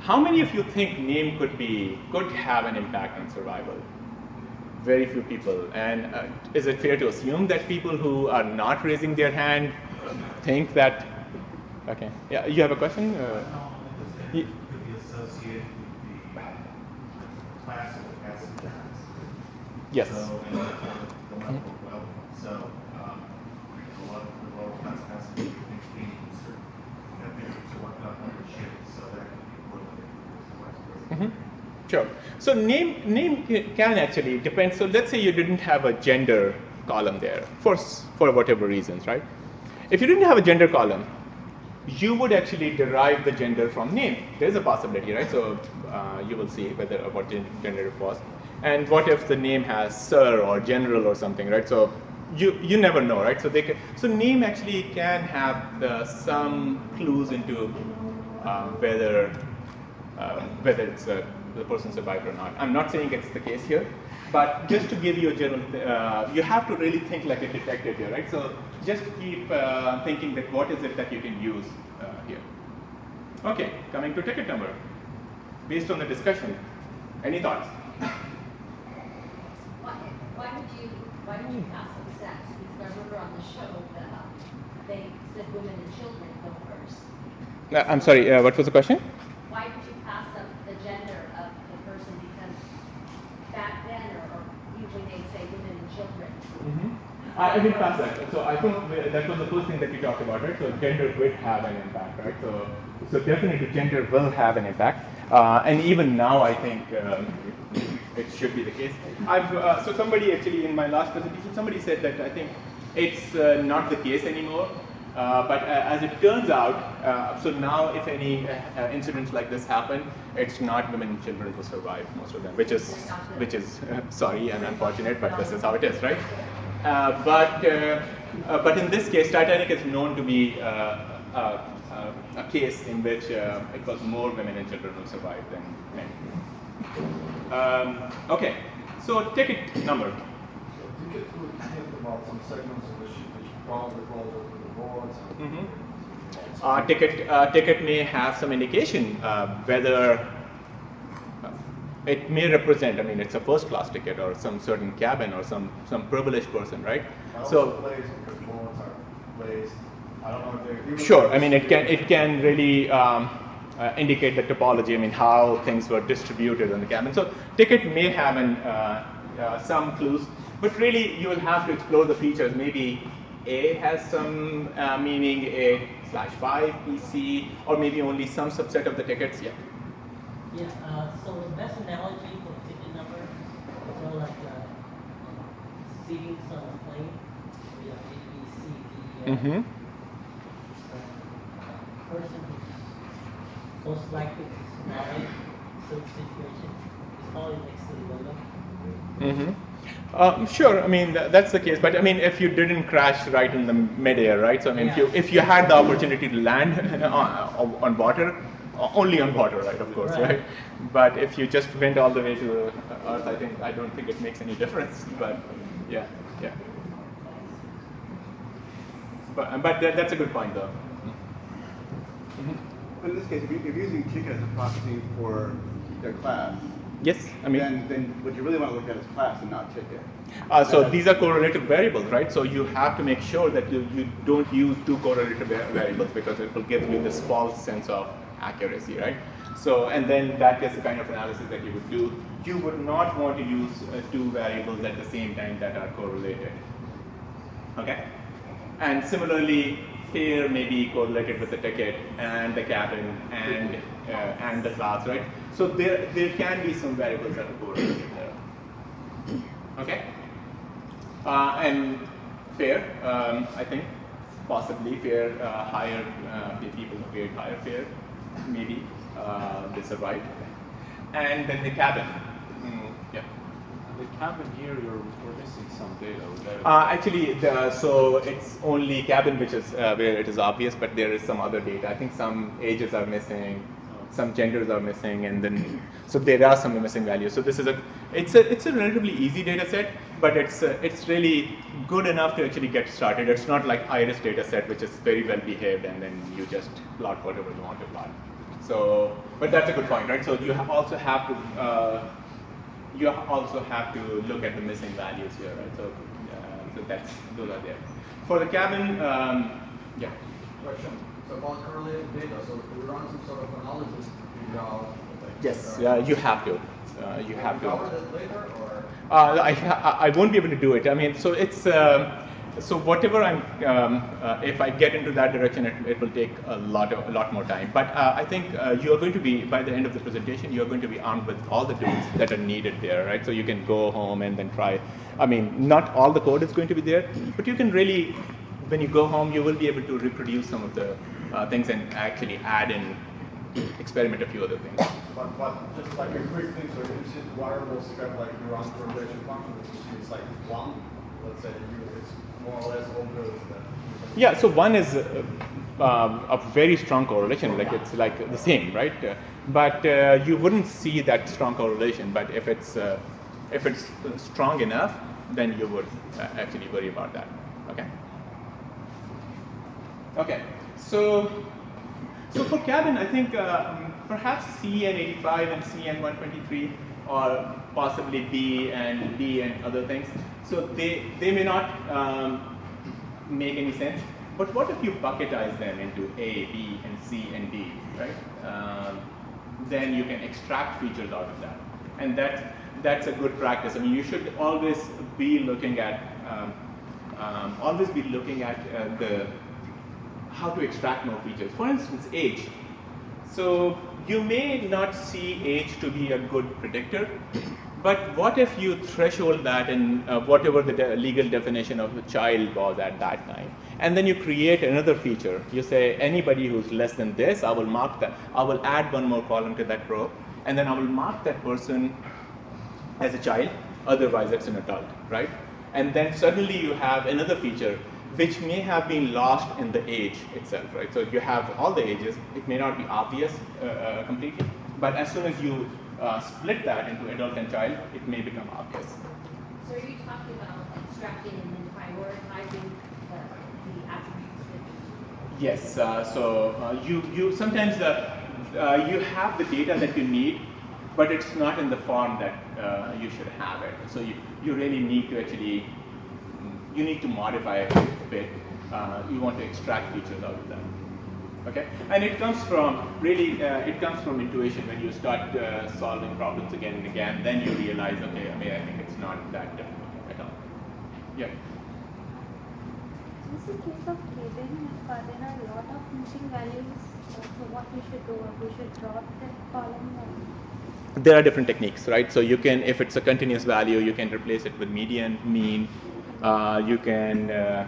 how many of you think name could have an impact on survival? Very few people. And is it fair to assume that people who are not raising their hand think that? Okay. Yeah, you have a question? No, it could be associated with the class of the passengers. Yes. So, and the level of wealth. So the level of the lower class passengers. Mm-hmm. Sure. So name can actually depend. So let's say you didn't have a gender column there for whatever reasons, right? If you didn't have a gender column, you would actually derive the gender from name. There's a possibility, right? So you will see what gender it was. And what if the name has sir or general or something, right? So you never know, right? So name actually can have some clues into whether it's the person survived or not. I'm not saying it's the case here, but just to give you a general, you have to really think like a detective here, right? So just keep thinking that what is it that you can use here. Okay, coming to ticket number. Based on the discussion, any thoughts? Why would you pass on sex? Because I remember on the show that they said women and children go first. I'm sorry, what was the question? Why would you pass up the gender of the person? Because back then, or usually they say women and children. Mm-hmm. I did pass that. So I think that was the first thing that we talked about, right? So gender would have an impact, right? So definitely gender will have an impact. And even now, I think it should be the case. So somebody actually in my last presentation, somebody said that I think it's not the case anymore. But as it turns out, so now if any incidents like this happen, it's not women and children who survive, most of them, which is sorry and unfortunate, but this is how it is, right? But in this case, Titanic is known to be a case in which it was more women and children who survived than men. Okay, so ticket number. So ticket would hint about some segments of the ship which probably rolled over the boards. Mm-hmm. Ticket may have some indication whether it may represent, I mean, it's a first class ticket or some certain cabin or some privileged person, right? So placed, because boards are placed. I don't know if they sure, I mean, it can really indicate the topology, I mean, how things were distributed in the cabin. So ticket may have an, some clues, but really you will have to explore the features. Maybe A has some meaning, A/5 PC, or maybe only some subset of the tickets. Yeah. Yeah. So the best analogy for ticket number is sort of like seating on a plane. We have A, B, C, D, E. Mm-hmm. So person most likely to survive such situation is probably next to the window. Mm-hmm. Sure. I mean that's the case. But I mean, if you didn't crash right in the midair, right? So I mean, yeah. if you had the opportunity to land on water, only on water, right? Of course, right? But if you just went all the way to the Earth, I don't think it makes any difference. But yeah, yeah. But that's a good point, though. Mm-hmm. In this case, if you're using ticket as a proxy for their class. Yes, I mean. Then what you really want to look at is class and not ticket. So these are correlative variables, right? So you have to make sure that you don't use two correlative variables because it will give you this false sense of accuracy, right? So, and then that is the kind of analysis that you would do. You would not want to use two variables at the same time that are correlated. Okay? And similarly, here may be correlated with the ticket and the cabin and the class, right? So there can be some variables that are correlated there. Okay, and fair, I think possibly fair, higher people who paid higher fare, maybe they survived, and then the cabin. Yeah. The cabin here, you're missing some data. Actually, so it's only cabin which is where it is obvious, but there is some other data. I think some ages are missing, some genders are missing, and then so there are some missing values. So this is it's a relatively easy data set, but it's really good enough to actually get started. It's not like Iris data set, which is very well behaved, and then you just plot whatever you want to plot. So, but that's a good point, right? So you also have to. You also have to look at the missing values here, right? So, so those are there. For the cabin, yeah. Question. So about correlated data. So we run some sort of analysis to figure out. Yes. Yeah. You have to. You have to. Cover that later, or? I won't be able to do it. I mean, so it's so whatever I'm if I get into that direction, it will take a lot more time. But I think you are going to be, by the end of the presentation, you are going to be armed with all the tools that are needed there, right? So you can go home and then try. I mean, not all the code is going to be there, but you can really, when you go home, you will be able to reproduce some of the things and actually add in, experiment a few other things. But just like a quick thing, so you see variables kind of like you run correlation functions, it's like one, let's say it's more or less over that. Yeah, so one is a very strong correlation, like it's like the same, right? But you wouldn't see that strong correlation. But if it's strong enough, then you would actually worry about that. Okay. Okay. So for cabin, I think perhaps CN85 and CN123. Or possibly B and D and other things. So they may not make any sense. But what if you bucketize them into A, B, and C, and D, right? Then you can extract features out of that, and that's a good practice. I mean, you should always be looking at the how to extract more features. For instance, age. So you may not see age to be a good predictor, But what if you threshold that in whatever the legal definition of a child was at that time, and then you create another feature. You say anybody who's less than this, I will mark that. I will add one more column to that row, and then I will mark that person as a child. Otherwise, it's an adult, right? And then suddenly you have another feature which may have been lost in the age itself, right? So if you have all the ages, it may not be obvious completely, but as soon as you split that into adult and child, it may become obvious. So are you talking about extracting and then prioritizing the attributes? Yes. So you sometimes you have the data that you need, but it's not in the form that you should have it. So you really need to actually, you need to modify it a bit. You want to extract features out of that. Okay, and it comes from really, it comes from intuition. When you start solving problems again and again, then you realize, okay, I mean, I think it's not that difficult at all. Yeah. This is a case of cabin. There are a lot of missing values. So what we should do? We should drop the column. There are different techniques, right? So you can, if it's a continuous value, you can replace it with median, mean. You can.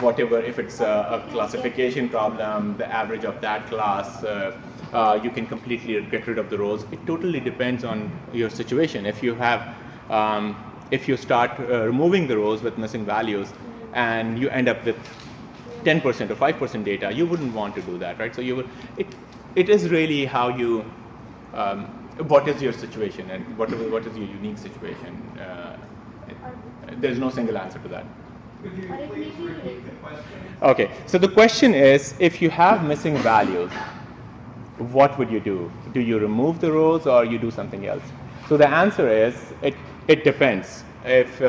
Whatever, if it's a classification problem, the average of that class, you can completely get rid of the rows. It totally depends on your situation. If you have, if you start removing the rows with missing values, and you end up with 10% or 5% data, you wouldn't want to do that, right? So you will. It is really how you, what is your situation, and what is your unique situation. There's no single answer to that. Could you please repeat the question? Okay, so the question is, if you have missing values, what would you do? Do you remove the rows or you do something else? So the answer is, it depends. If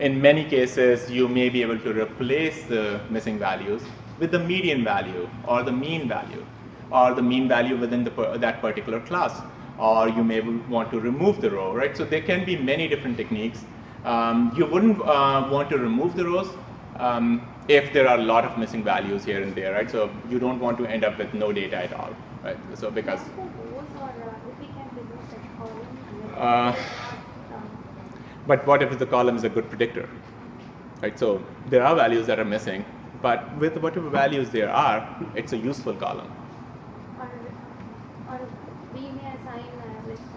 in many cases you may be able to replace the missing values with the median value or the mean value, or the mean value within the that particular class, or you may want to remove the row, right? So there can be many different techniques. You wouldn't want to remove the rows if there are a lot of missing values here and there, right? So you don't want to end up with no data at all, right? So because but what if the column is a good predictor, right? So there are values that are missing, but with whatever values there are, it's a useful column. Or we may assign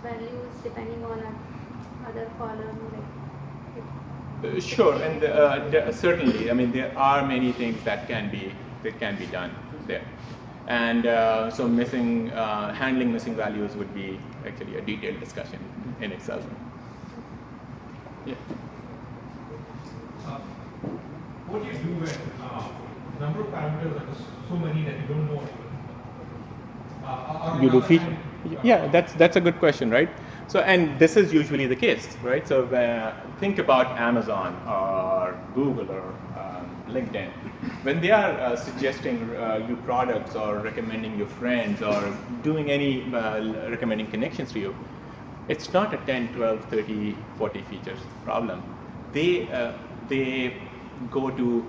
values depending on other column. Sure, and certainly, I mean, there are many things that can be done there, and so missing handling missing values would be actually a detailed discussion in itself. Yeah. What do you do with number of parameters are so many that you don't know? You do feature. Yeah, that's a good question, right? So, and this is usually the case, right? So think about Amazon or Google or LinkedIn. When they are suggesting you products or recommending your friends or doing any recommending connections to you, it's not a 10, 12, 30, 40 features problem. They go to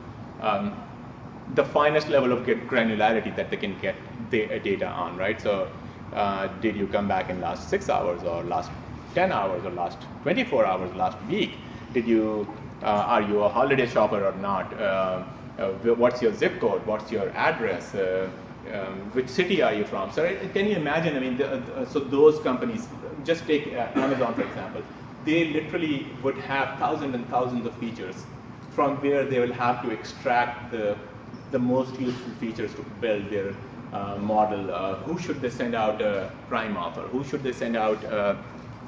the finest level of granularity that they can get data on, right? So. Did you come back in last 6 hours or last 10 hours or last 24 hours last week? Did you are you a holiday shopper or not? What's your zip code? What's your address? Which city are you from? So can you imagine? I mean, so those companies, just take Amazon for example, they literally would have thousands and thousands of features from where they will have to extract the most useful features to build their model. Who should they send out a Prime offer? Who should they send out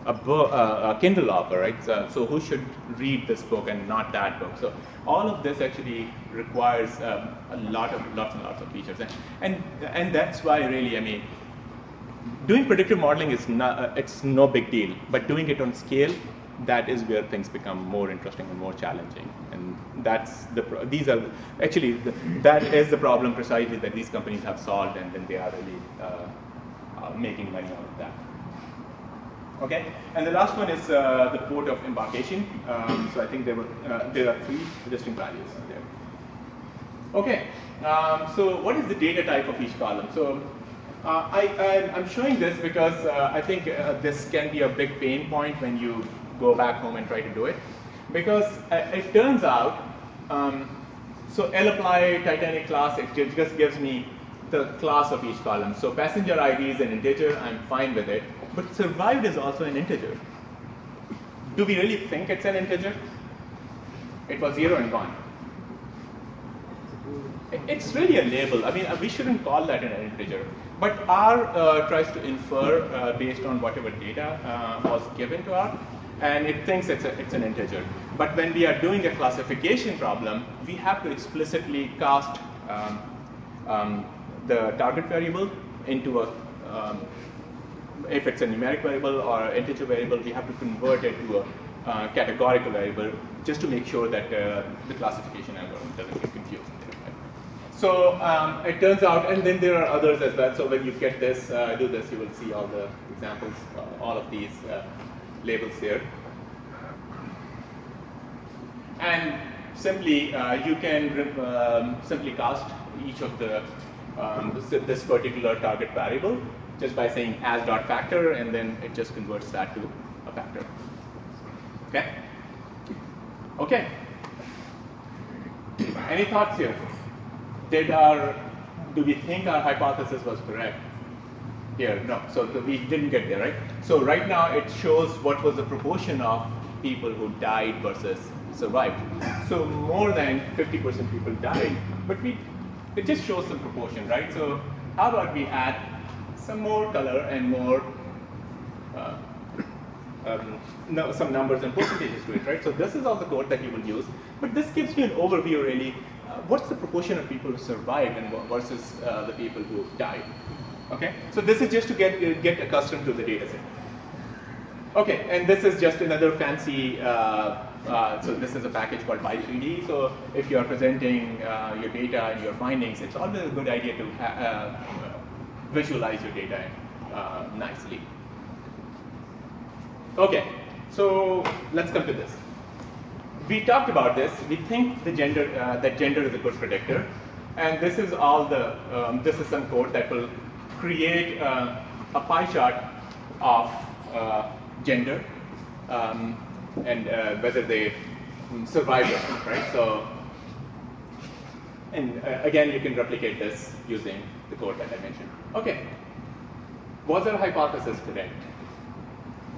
a Kindle offer, right? So who should read this book and not that book? So all of this actually requires lots and lots of features, and that's why really, I mean, doing predictive modeling is not, it's no big deal, but doing it on scale, that is where things become more interesting and more challenging, and that's the that is the problem precisely that these companies have solved, and then they are really making money out of that. Okay, and the last one is the port of embarkation. So I think there are three distinct values there. Okay, so what is the data type of each column? So I'm showing this because I think this can be a big pain point when you go back home and try to do it. Because it turns out, so lapply Titanic class, it just gives me the class of each column. So passenger ID is an integer, I'm fine with it. But survived is also an integer. Do we really think it's an integer? It was 0 and gone. It's really a label. I mean, we shouldn't call that an integer. But R tries to infer based on whatever data was given to R, and it thinks it's an integer. But when we are doing a classification problem, we have to explicitly cast the target variable into a, if it's a numeric variable or an integer variable, we have to convert it to a categorical variable just to make sure that the classification algorithm doesn't get confused. So it turns out, and then there are others as well. So when you get this, do this, you will see all the examples, all of these labels here. And simply, you can simply cast each of the this particular target variable just by saying as dot factor, and then it just converts that to a factor. Okay. Okay. Any thoughts here? Do we think our hypothesis was correct? Here, no. So we didn't get there, right? So right now it shows what was the proportion of people who died versus survived. So more than 50% people died, but it just shows some proportion, right? So how about we add some more color and more some numbers and percentages to it, right? So this is all the code that you will use, but this gives you an overview really. What's the proportion of people who survived and versus the people who died? Okay, so this is just to get accustomed to the data set. Okay, and this is just another fancy. So this is a package called Bio3D. So if you are presenting your data and your findings, it's always a good idea to visualize your data nicely. Okay, so let's come to this. We talked about this. We think the gender that gender is a good predictor, and this is all the this is some code that will create a pie chart of gender and whether they survived or not, right? So, and again, you can replicate this using the code that I mentioned. Okay, was our hypothesis correct?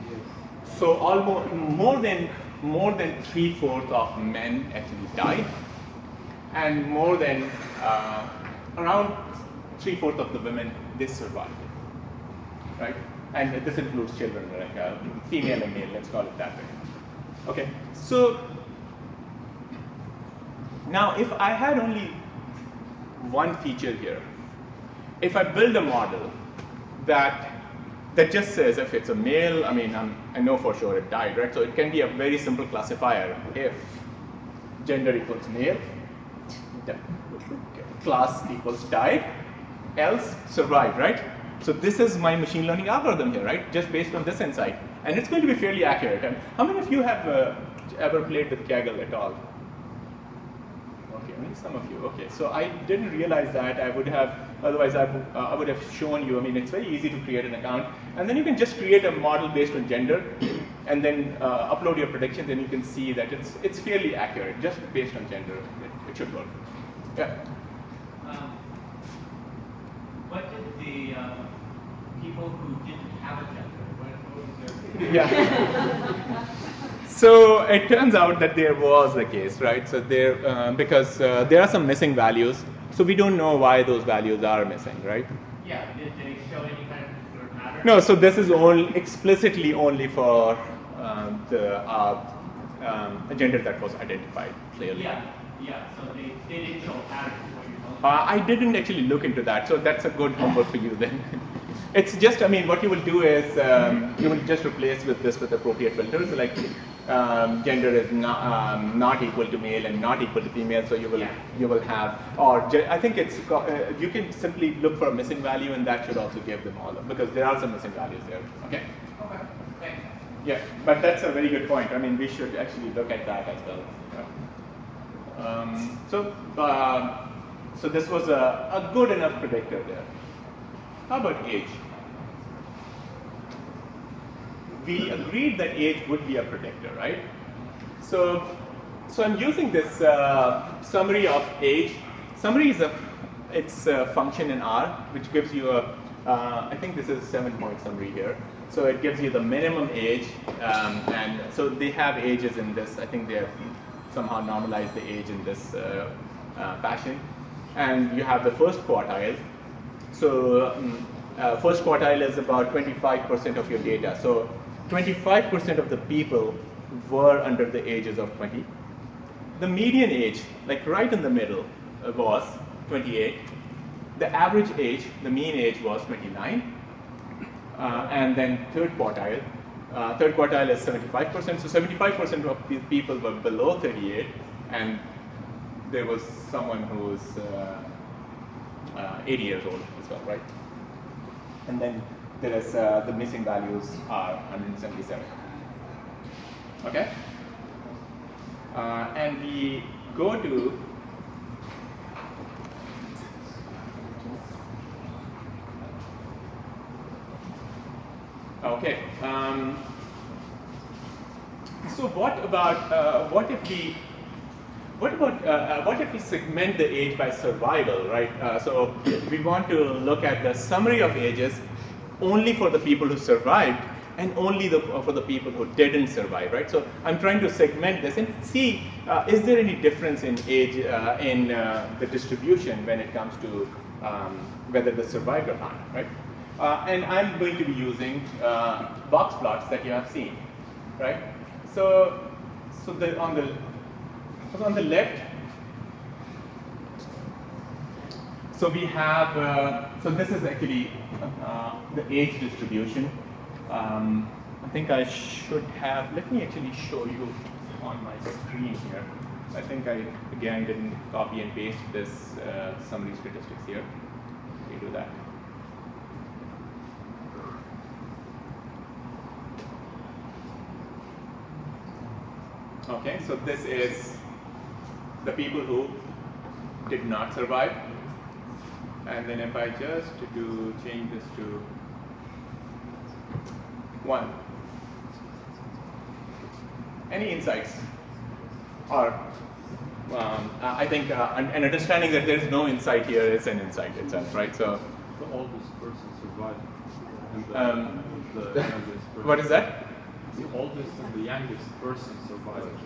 Yes. So almost more than 3/4 of men actually died, and more than around 3/4 of the women, they survived, right? And this includes children, like female and male, let's call it that way. Okay, so now if I had only one feature here, if I build a model that just says if it's a male, I mean, I know for sure it died, right? So it can be a very simple classifier. If gender equals male, class equals died, else survived, right? So this is my machine learning algorithm here, right? Just based on this insight. And it's going to be fairly accurate. And how many of you have ever played with Kaggle at all? Okay, only some of you. Okay, so I didn't realize that I would have. Otherwise, I would have shown you. I mean, it's very easy to create an account, and then you can just create a model based on gender, and then upload your predictions, and you can see that it's fairly accurate, just based on gender. It should work. Yeah. What did the people who didn't have a gender? What was their? Yeah. So it turns out that there was a case, right? So there because there are some missing values. So we don't know why those values are missing, right? Yeah, did they show any kind of sort of matter? No, so this is only explicitly only for the gender that was identified clearly. Yeah, yeah, so they didn't show patterns. I didn't actually look into that, so that's a good homework for you then. It's just, I mean, what you will do is you will just replace with appropriate filters, like gender is not equal to male and not equal to female, so you will have, or I think it's you can simply look for a missing value, and that should also give them all up, because there are some missing values there. Okay. Okay. Thanks. Yeah, but that's a very good point. I mean, we should actually look at that as well. Yeah. So this was a good enough predictor there. How about age? We agreed that age would be a predictor, right? So I'm using this summary of age. Summary is a function in R, which gives you a, I think this is a 7-point summary here. So it gives you the minimum age, and so they have ages in this. I think they have somehow normalized the age in this fashion. And you have the first quartile. So first quartile is about 25% of your data. So 25% of the people were under the ages of 20. The median age, like right in the middle, was 28. The average age, the mean age, was 29. And then third quartile is 75%. So 75% of these people were below 38, and there was someone who was 80 years old as well, right? And then there is the missing values are 177. Okay. And we go to okay. So what if we segment the age by survival, right? So we want to look at the summary of ages only for the people who survived and only for the people who didn't survive, right? So I'm trying to segment this and see is there any difference in age in the distribution when it comes to whether they survived or not, right? And I'm going to be using box plots that you have seen, right? So on the left, so we have so this is actually the age distribution. I think I should have. Let me actually show you on my screen here. I think I again didn't copy and paste this summary statistics here. Let me do that. Okay, so this is the people who did not survive, and then if I just change this to 1. Any insights? Or I think an understanding that there is no insight here is an insight itself, right? So all this person survived. What is that? The oldest and the youngest person survived.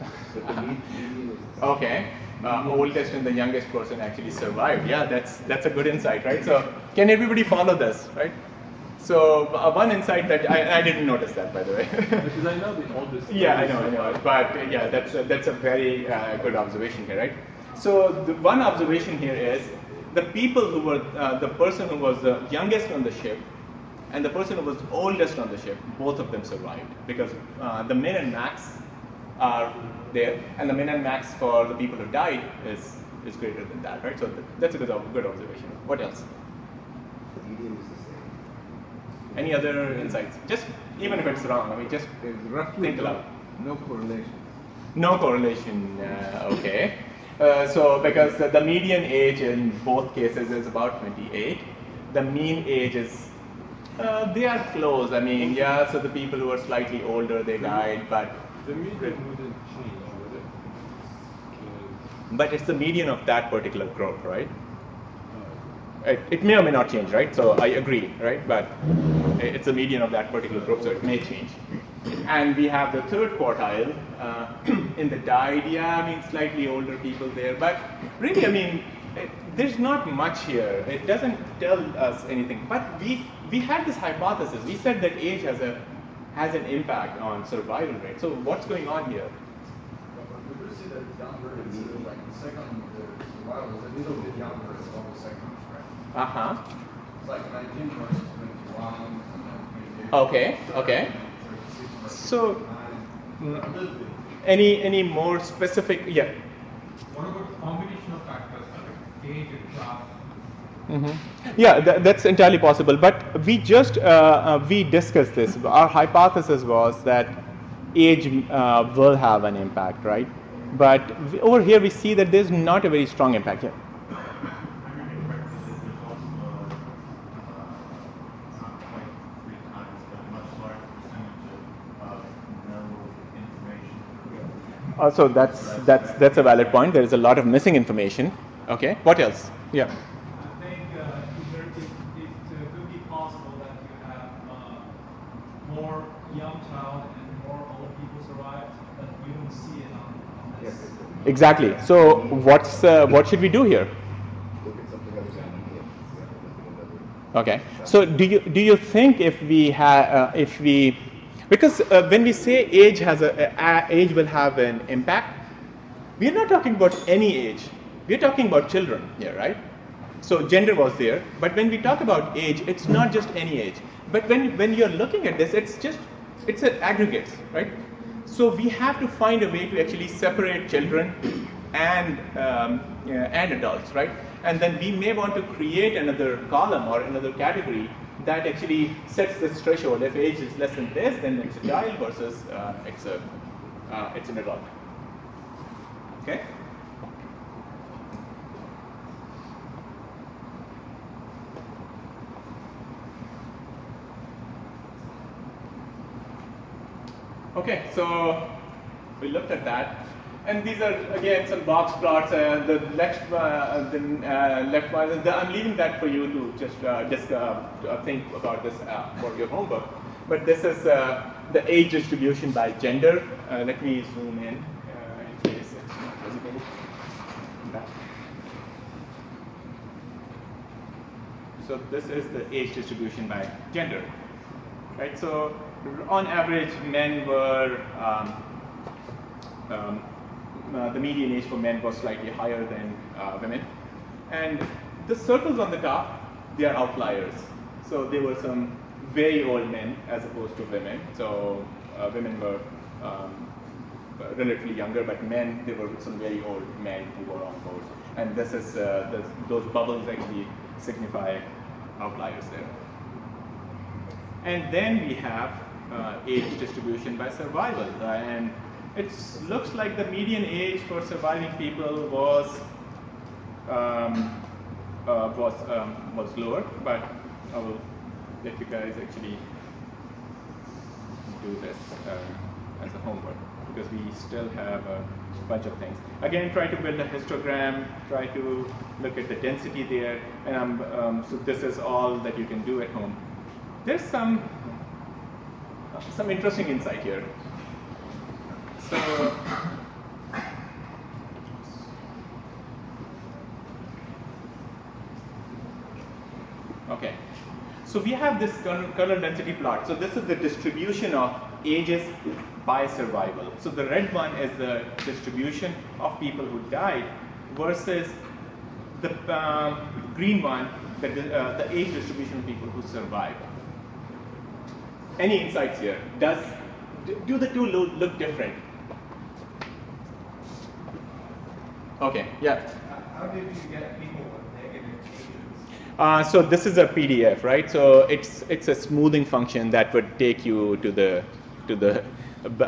Okay, oldest and the youngest person actually survived. Yeah, that's a good insight, right? So can everybody follow this, right? So one insight that I didn't notice that, by the way. Because I know the oldest. Yeah, I know. But yeah, that's a very good observation here, right? So the one observation here is the people who were the person who was the youngest on the ship and the person who was oldest on the ship, both of them survived because the min and max are there, and the min and max for the people who died is greater than that, right? So that's a good observation. What else? The median is the same. Any other insights? Just even if it's wrong, I mean, just think aloud. No correlation. No correlation. Okay. So because the median age in both cases is about 28, the mean age is. They are close. I mean, yeah. So the people who are slightly older, they died, but the median wouldn't change, would it? But it's the median of that particular group, right? It may or may not change, right? So I agree, right? But it's the median of that particular group, so it may change. And we have the third quartile in the died. Yeah, I mean, slightly older people there, but really, I mean. There's not much here. It doesn't tell us anything. But we had this hypothesis. We said that age has an impact on survival rate. So what's going on here? We could see that younger is like the second survival is a little bit younger as well as second, right? Uh-huh. It's like 19 versus 21. Okay. Okay. So any more specific? Yeah. What about combination of factors? Mm-hmm. Yeah, that's entirely possible. But we just we discussed this. Our hypothesis was that age will have an impact, right? But over here we see that there's not a very strong impact. Yeah. So that's a valid point. There is a lot of missing information. Okay. What else? Yeah. I think it could be possible that you have more young child and more old people survive, but we don't see it on this. Yes. Exactly. So what should we do here? Okay. So do you think if we have because when we say age has age will have an impact, we are not talking about any age. We are talking about children here, right? So gender was there, but when we talk about age, it's not just any age. But when you're looking at this, it's just an aggregate, right? So we have to find a way to actually separate children and adults, right? And then we may want to create another column or another category that actually sets this threshold. If age is less than this, then it's a child versus it's an adult. Okay. Okay. So we looked at that. And these are again some box plots. I'm leaving that for you to just think about this for your homework. But this is the age distribution by gender. Let me zoom in. In case it's not visible. So this is the age distribution by gender, right? So on average, men were the median age for men was slightly higher than women, and the circles on the top, they are outliers. So there were some very old men as opposed to women. So women were relatively younger, but men, there were some very old men who were on board. And this is those bubbles actually signify outliers there. And then we have age distribution by survival, and it looks like the median age for surviving people was lower, but I will let you guys actually do this as a homework, because we still have a bunch of things. Again, try to build a histogram, try to look at the density there, and so this is all that you can do at home. There's some interesting insight here. So, okay, so we have this color density plot. So this is the distribution of ages by survival. So the red one is the distribution of people who died versus the green one, the age distribution of people who survived. Any insights here? Do the two look different? Okay, yeah. How did you get people with negative ages? So this is a PDF, right? So it's a smoothing function that would take you to the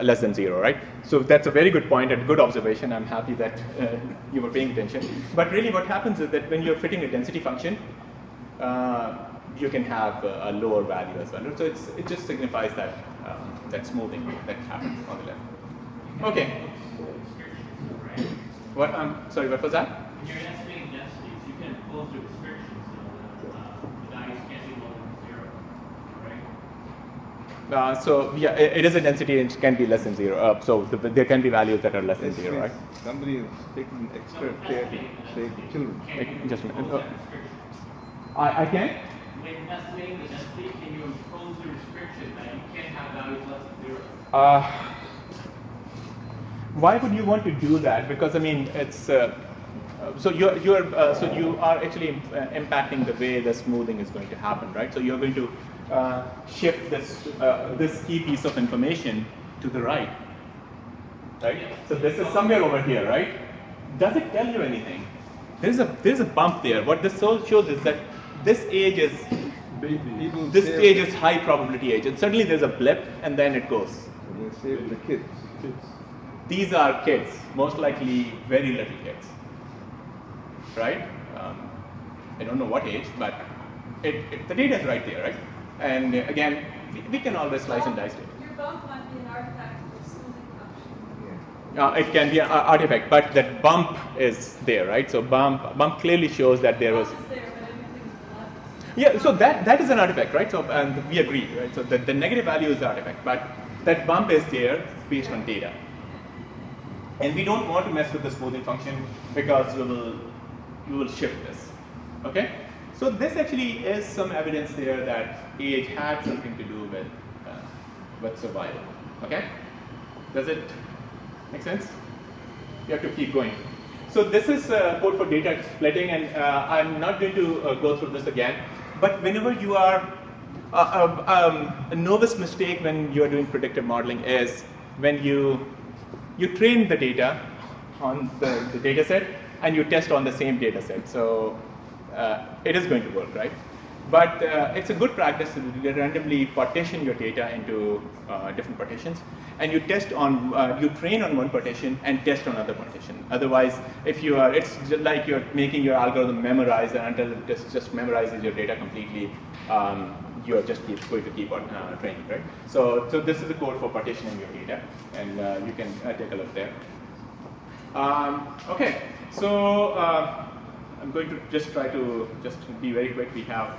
less than zero, right? So that's a very good point and good observation. I'm happy that you were paying attention. But really, what happens is that when you're fitting a density function, you can have a lower value as well. So it just signifies that that smoothing that happens on the left. Okay. What? Sorry, what was that? When you're estimating densities, you can close the restrictions so that the values can't be lower than zero, right? So yeah, it is a density and it can be less than zero. So there can be values that are less than zero, right? Somebody is taking extra care to save children. Just a minute. I can? When estimating the density, can you impose the restriction that you can't have values less than zero? Why would you want to do that? Because I mean, it's so you are actually impacting the way the smoothing is going to happen, right? So you're going to shift this key piece of information to the right, right? So this is somewhere over here, right? Does it tell you anything? There's a bump there. What this shows is that this age is high probability age, and suddenly there's a blip, and then it goes. So they save the kids. These are kids, most likely very little kids, right? I don't know what age, but the data is right there, right? And again, we can always slice and dice it. Your bump might be an artifact of the smoothing function. it can be an artifact, but that bump is there, right? So bump clearly shows that there was. Yeah, so that is an artifact, right? So and we agree, right? So the negative value is the artifact, but that bump is there based on data. And we don't want to mess with the smoothing function because we will shift this. Okay? So this actually is some evidence there that age had something to do with survival. Okay? Does it make sense? You have to keep going. So this is code for data splitting, and I'm not going to go through this again. But whenever you are, a novice mistake when you are doing predictive modeling is when you train the data on the data set and you test on the same data set. So it is going to work, right? But it's a good practice to randomly partition your data into different partitions, and you test on, you train on one partition and test on another partition. Otherwise, if you are, it's like you're making your algorithm memorize, and until it just memorizes your data completely, you are just going to keep on training, right? So this is the code for partitioning your data, and you can take a look there. Okay, so I'm going to just try to just be very quick. We have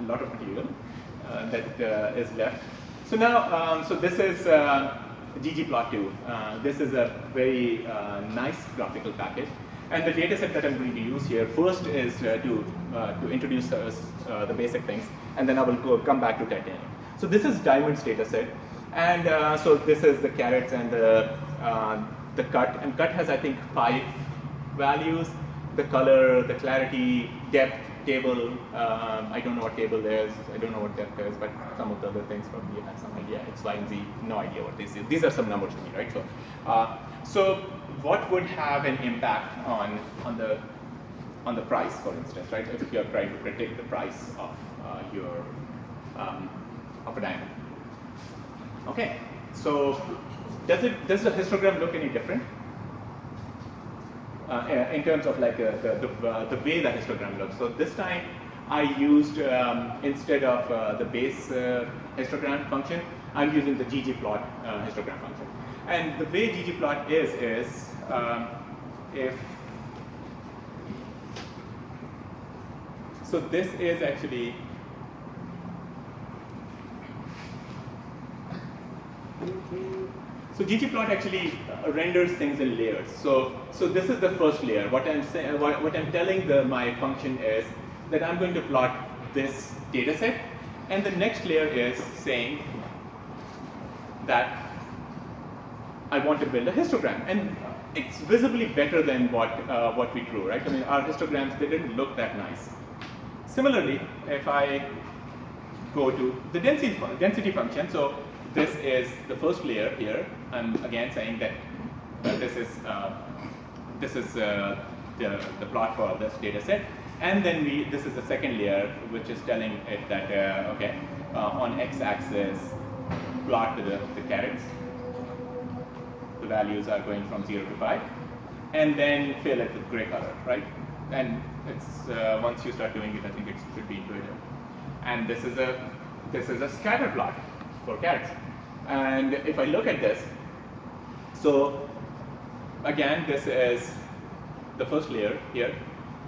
a lot of material that is left. So now, so this is ggplot2. This is a very nice graphical package, and the data set that I'm going to use here first is to introduce the basic things, and then I will come back to Titanic. So this is Diamond's data set, and so this is the carrots and the cut, and cut has I think 5 values: the color, the clarity, depth, table. I don't know what table there is. I don't know what depth is, but some of the other things probably have some idea. X, Y, and Z. No idea what this is. These are some numbers to me, right? So, what would have an impact on the price, for instance, right? If you are trying to predict the price of your of a diamond. Okay. So, does the histogram look any different? In terms of like the way the histogram looks. So this time I used, instead of the base histogram function, I'm using the ggplot histogram function. And the way ggplot is if, so this is actually, so ggplot actually renders things in layers. So this is the first layer. What I'm saying, what I'm telling my function is that I'm going to plot this data set, and the next layer is saying that I want to build a histogram, and it's visibly better than what we drew, right? I mean, our histograms, they didn't look that nice. Similarly, if I go to the density function, so this is the first layer here. I'm again saying that this is the plot for this data set, and then this is the second layer, which is telling it that okay, on x-axis plot the carrots. The values are going from 0 to 5, and then fill it with gray color, right? And it's once you start doing it, I think it should be intuitive. And this is a scatter plot for carrots. And if I look at this, so again, this is the first layer here,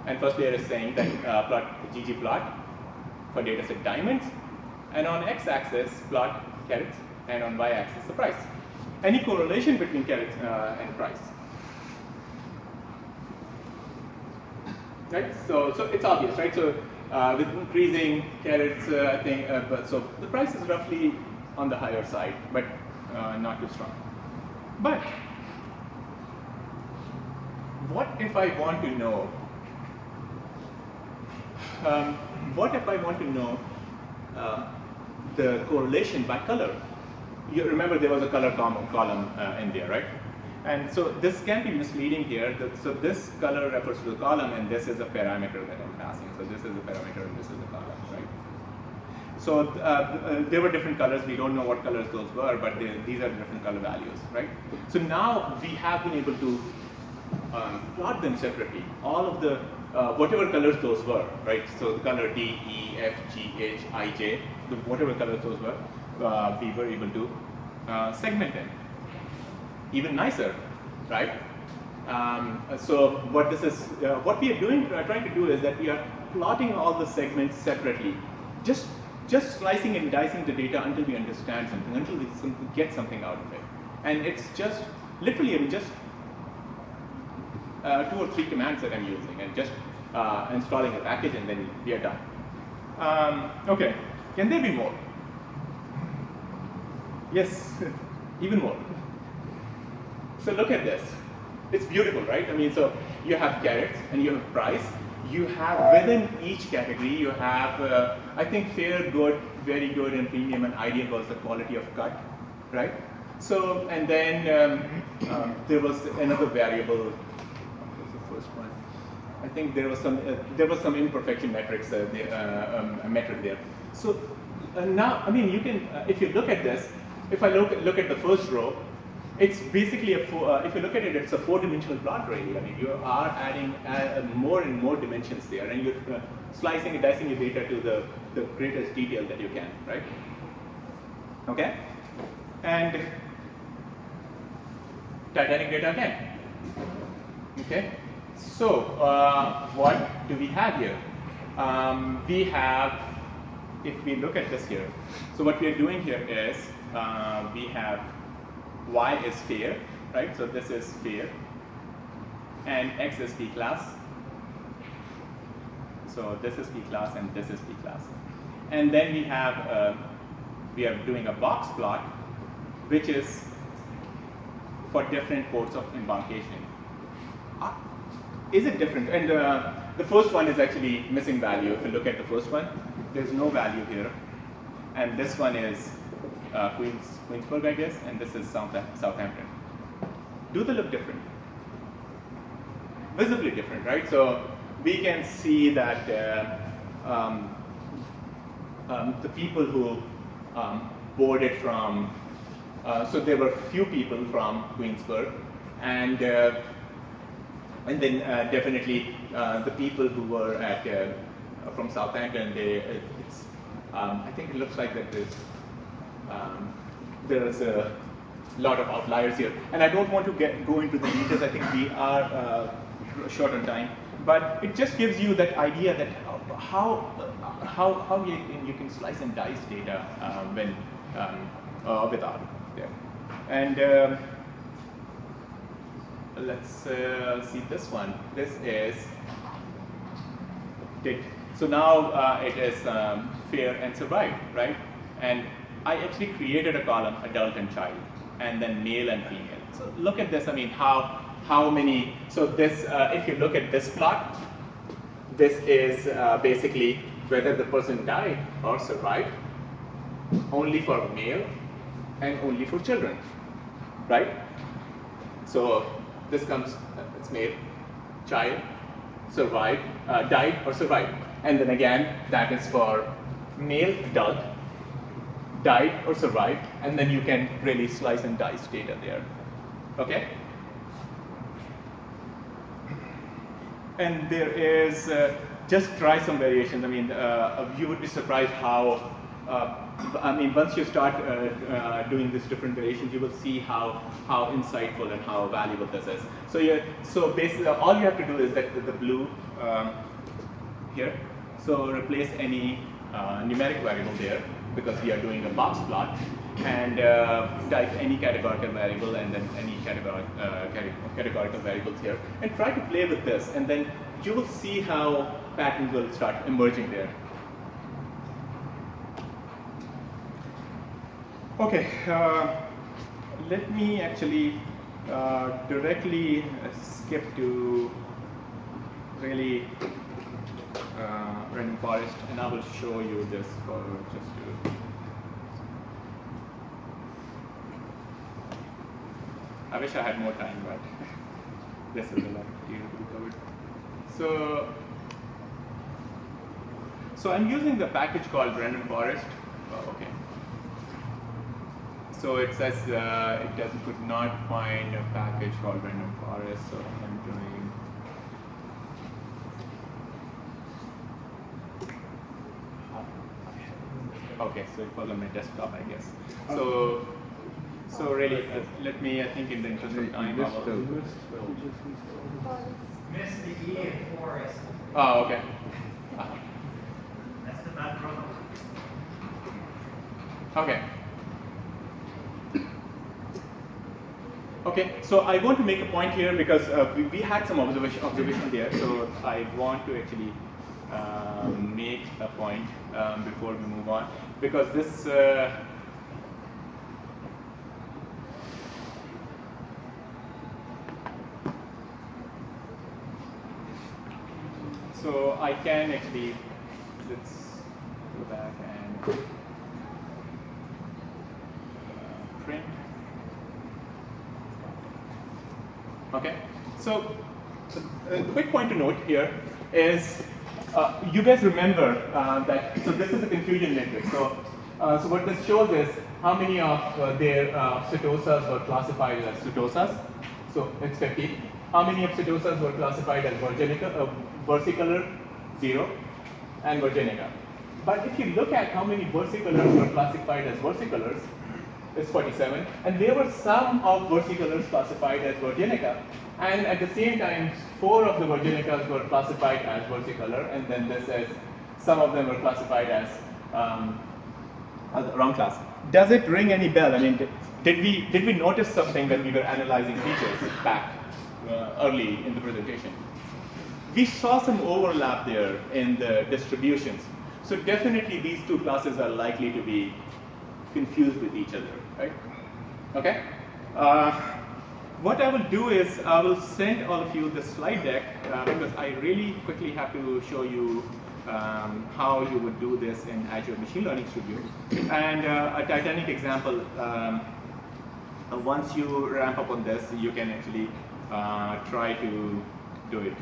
and first layer is saying that plot ggplot for data set diamonds, and on x-axis plot carrots, and on y-axis the price. Any correlation between carrots and price, right? So it's obvious, right? So with increasing carrots, I think, so the price is roughly on the higher side, but not too strong. But what if I want to know the correlation by color? You remember there was a color column in there, right? And so this can be misleading here. So this color refers to the column, and this is a parameter that I'm passing. So this is a parameter, and this is a column, right? So there were different colors. We don't know what colors those were, but these are different color values, right? So now we have been able to plot them separately. All of the whatever colors those were, right? So the color D, E, F, G, H, I, J, whatever colors those were. We were able to segment them even nicer. right? So what this is, what we are doing, trying to do is that we are plotting all the segments separately, just slicing and dicing the data until we understand something, until we get something out of it. And it's just literally, I mean, just 2 or 3 commands that I'm using, and just installing a package, and then we are done. Okay, can there be more? Yes, even more. So look at this. It's beautiful, right? I mean, so you have carrots and you have price. You have within each category, you have, I think, fair, good, very good, and premium, and ideal was the quality of cut, right? So, and then there was another variable. What was the first one? I think there was some imperfection metrics metric there. So now, I mean, you can if you look at this, if I look at the first row, it's basically a if you look at it, it's a 4-dimensional plot really. I mean, you are adding more and more dimensions there, and you're slicing and dicing your data to the greatest detail that you can, right? Okay, and Titanic data again. Okay. So what do we have here? We have, if we look at this here, so what we are doing here is we have y is fair, right? So this is fair, and x is p class. So this is p class and this is p class, and then we have we are doing a box plot, which is for different ports of embarkation. Is it different? And the first one is actually missing value. If you look at the first one, there's no value here. And this one is Queensburg, I guess, and this is Southampton. Do they look different? Visibly different, right? So we can see that the people who boarded from, so there were few people from Queensburg, and then definitely the people who were at from Southampton, they I think it looks like that there's a lot of outliers here, and I don't want to go into the details. I think we are short on time, but it just gives you that idea that how you can slice and dice data when with R there, and. Let's see this one. This is did. So now it is fair and survived, right? And I actually created a column, adult and child, and then male and female. So look at this. I mean, how many? So this, if you look at this plot, this is basically whether the person died or survived, only for male and only for children, right? So this comes, it's male, child, survived, died or survived. And then again, that is for male, adult, died or survived. And then you can really slice and dice data there, okay? And there is, just try some variations. I mean, you would be surprised how, I mean, once you start doing these different variations, you will see how insightful and how valuable this is. So basically all you have to do is that the blue here. So replace any numeric variable there, because we are doing a box plot, and type any categorical variable and then any categorical variables here, and try to play with this, and then you will see how patterns will start emerging there. Okay, let me actually directly skip to really Random Forest, and I will show you this for just to. I wish I had more time, but this is a lot to be covered. So I'm using the package called Random Forest. Oh, okay. So it says it could not find a package called Random Forest, so I'm doing. Okay, so it was on my desktop, I guess. So, So really, let me, I think in the interest of time, miss the E in forest. Oh, okay. That's the bad problem. Okay. Okay, so I want to make a point here because we had some observation there, so I want to actually make a point before we move on, because this so I can actually, let's go back and print. Okay, so a quick point to note here is you guys remember that, so this is a confusion matrix. So, so what this shows is how many of their setosas were classified as setosas. So it's 50. How many of setosas were classified as Versicolor? 0, and Virginica. But if you look at how many Versicolors were classified as Versicolors, it's 47, and there were some of Versicolors classified as Virginica, and at the same time, 4 of the Virginicas were classified as Versicolor, and then this says some of them were classified as wrong class. Does it ring any bell? I mean, did we notice something when we were analyzing features back early in the presentation? We saw some overlap there in the distributions, so definitely these two classes are likely to be confused with each other, right? Okay. What I will do is I will send all of you the slide deck because I really quickly have to show you how you would do this in Azure Machine Learning Studio. And a Titanic example, once you ramp up on this, you can actually try to do it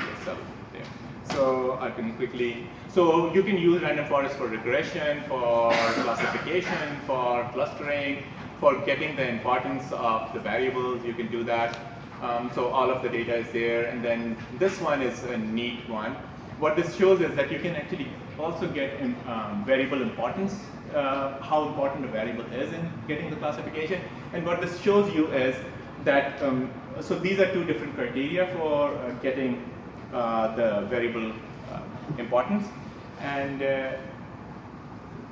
yourself there. So I can quickly, so you can use Random Forest for regression, for classification, for clustering, for getting the importance of the variables, you can do that. So all of the data is there, and then this one is a neat one. What this shows is that you can actually also get in, variable importance, how important a variable is in getting the classification. And what this shows you is that, so these are two different criteria for getting the variable importance, and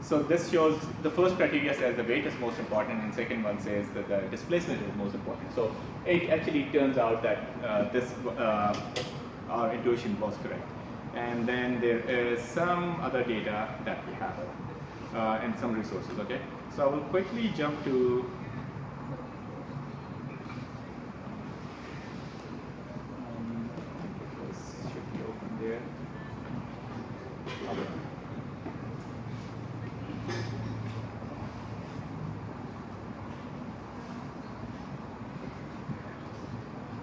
so this shows the first criteria says the weight is most important, and second one says that the displacement is most important. So it actually turns out that this our intuition was correct. And then there is some other data that we have and some resources. Okay, so I will quickly jump to.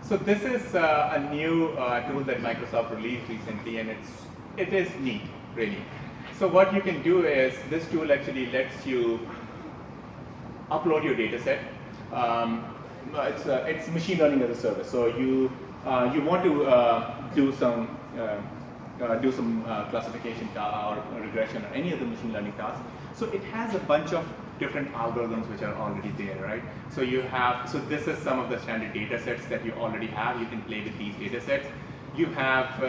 So this is a new tool that Microsoft released recently, and it is neat, really. So what you can do is this tool actually lets you upload your data set. It's machine learning as a service. So you you want to do some classification or regression or any other machine learning task. So it has a bunch of different algorithms which are already there, right? So you have, so this is some of the standard data sets that you already have. You can play with these data sets. You have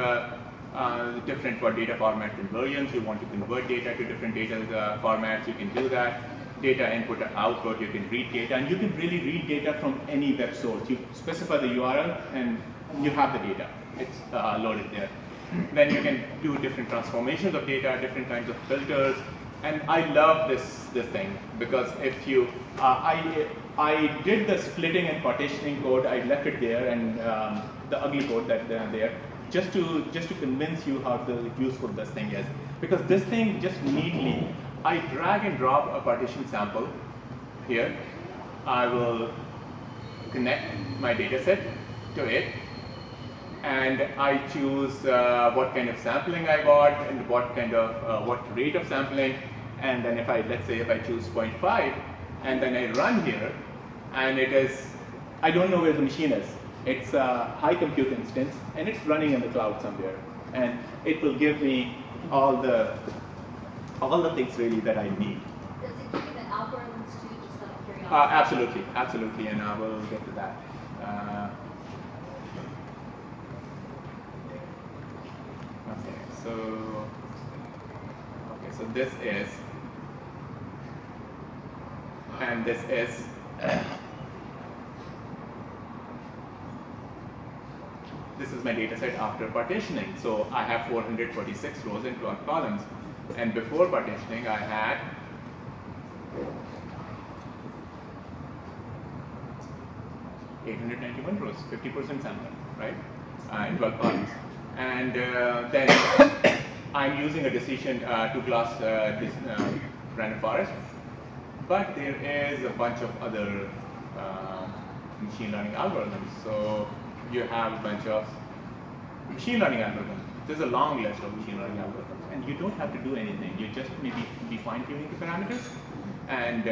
different data format conversions. You want to convert data to different data formats, you can do that. Data input or output, you can read data, and you can really read data from any web source. You specify the URL and you have the data. It's loaded there. Then you can do different transformations of data, different kinds of filters. And I love this thing, because if you, I did the splitting and partitioning code, I left it there, and the ugly code that's there, just to convince you how useful this thing is. Because this thing just neatly, I drag and drop a partition sample here. I will connect my data set to it, and I choose what kind of sampling I want and what kind of what rate of sampling, and then if I, let's say if I choose 0.5 and then I run here, and it is, I don't know where the machine is, it's a high compute instance and it's running in the cloud somewhere, and it will give me all the things really that I need. Does it give you the algorithms to just like Absolutely, absolutely, and we'll get to that. Okay, so this is, and this is. This is my data set after partitioning. So I have 446 rows and 12 columns. And before partitioning, I had 891 rows, 50% sample, right? And 12 columns. And then I'm using a decision to class this random forest. But there is a bunch of other machine learning algorithms. So you have a bunch of machine learning algorithms. There's a long list of machine learning algorithms, and you don't have to do anything. You just maybe be fine-tuning the parameters, and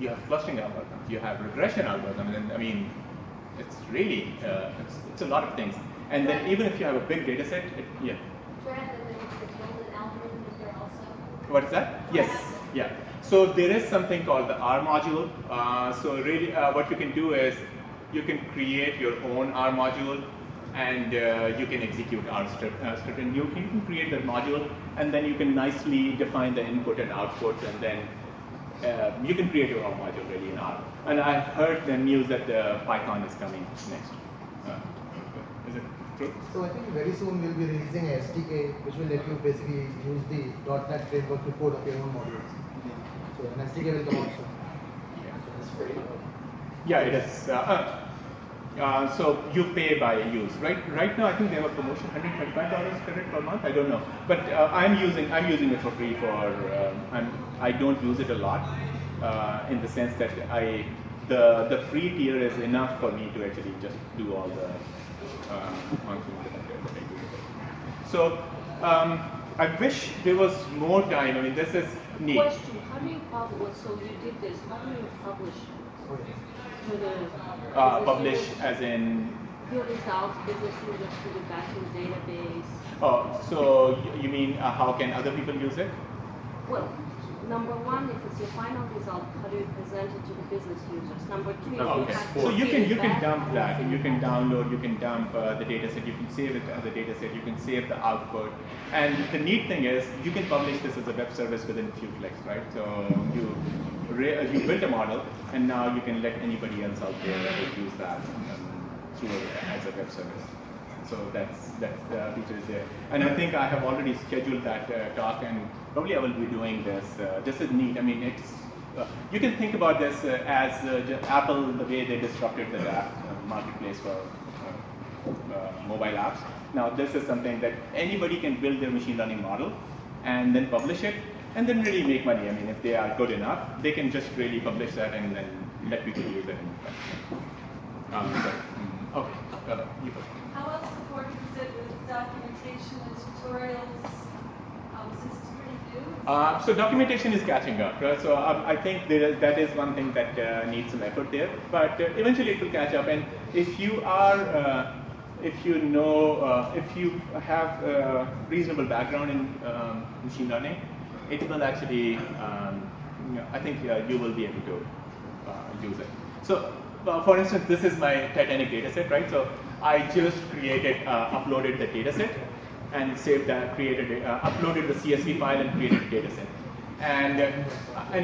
you have clustering algorithms. You have regression algorithms, and I mean, it's really it's a lot of things. And then even if you have a big data set, yeah. Rather than the tilde algorithm, is there also? What is that? Yes. Yeah. So there is something called the R module. So really, what you can do is, you can create your own R module, and you can execute R script. And you can create the module, and then you can nicely define the input and output, and then you can create your own module really in R. And I heard the news that the Python is coming next. Is it true? So I think very soon we'll be releasing a SDK, which will let you basically use the .NET framework to code up your own modules. So an SDK will come out soon. Yeah. So that's pretty cool. Yeah, it is. So you pay by use, right? Right now, I think they have a promotion, $135 credit per month. I don't know, but I'm using it for free. For I don't use it a lot, in the sense that the free tier is enough for me to actually just do all the functions that I do. So I wish there was more time. I mean, this is neat. Question: how do you publish? So you did this. How do you publish? Publish as in your results, because you just put it back in the database. Oh, so you mean how can other people use it? Well, number one, if it's your final result, how do you present it to the business users? Number two, okay. So you can dump that, and you can download, you can dump the data set, you can save it as a data set, you can save the output, and the neat thing is you can publish this as a web service within a few clicks, right? So you built a model, and now you can let anybody else out there use that through as a web service. So that's the feature is there. And I think I have already scheduled that talk, and probably I will be doing this. This is neat. I mean, it's you can think about this as Apple, the way they disrupted the app marketplace for mobile apps. Now this is something that anybody can build their machine learning model and then publish it, and then really make money. I mean, if they are good enough, they can just really publish that and then let people use it. Okay. You go. How else supported is it with documentation and tutorials? Since it's pretty new. So documentation is catching up, right? So I think that is one thing that needs some effort there, but eventually it will catch up. And if you are if you have a reasonable background in machine learning, it will actually, I think you will be able to use it. So, for instance, this is my Titanic dataset, right? So, I just created, uploaded the dataset, and saved that, created, uploaded the CSV file, and created a dataset. And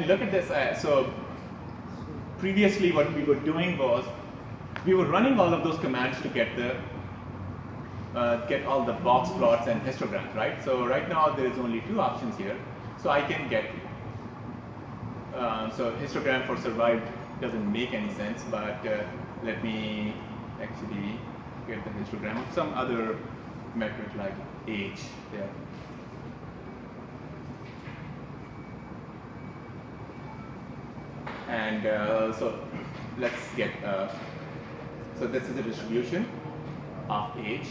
look at this. So, previously, what we were doing was we were running all of those commands to get the get all the box plots and histograms, right? So, right now there is only two options here. So I can get, so histogram for survived doesn't make any sense, but let me actually get the histogram of some other metric like age there. And so let's get, so this is the distribution of age,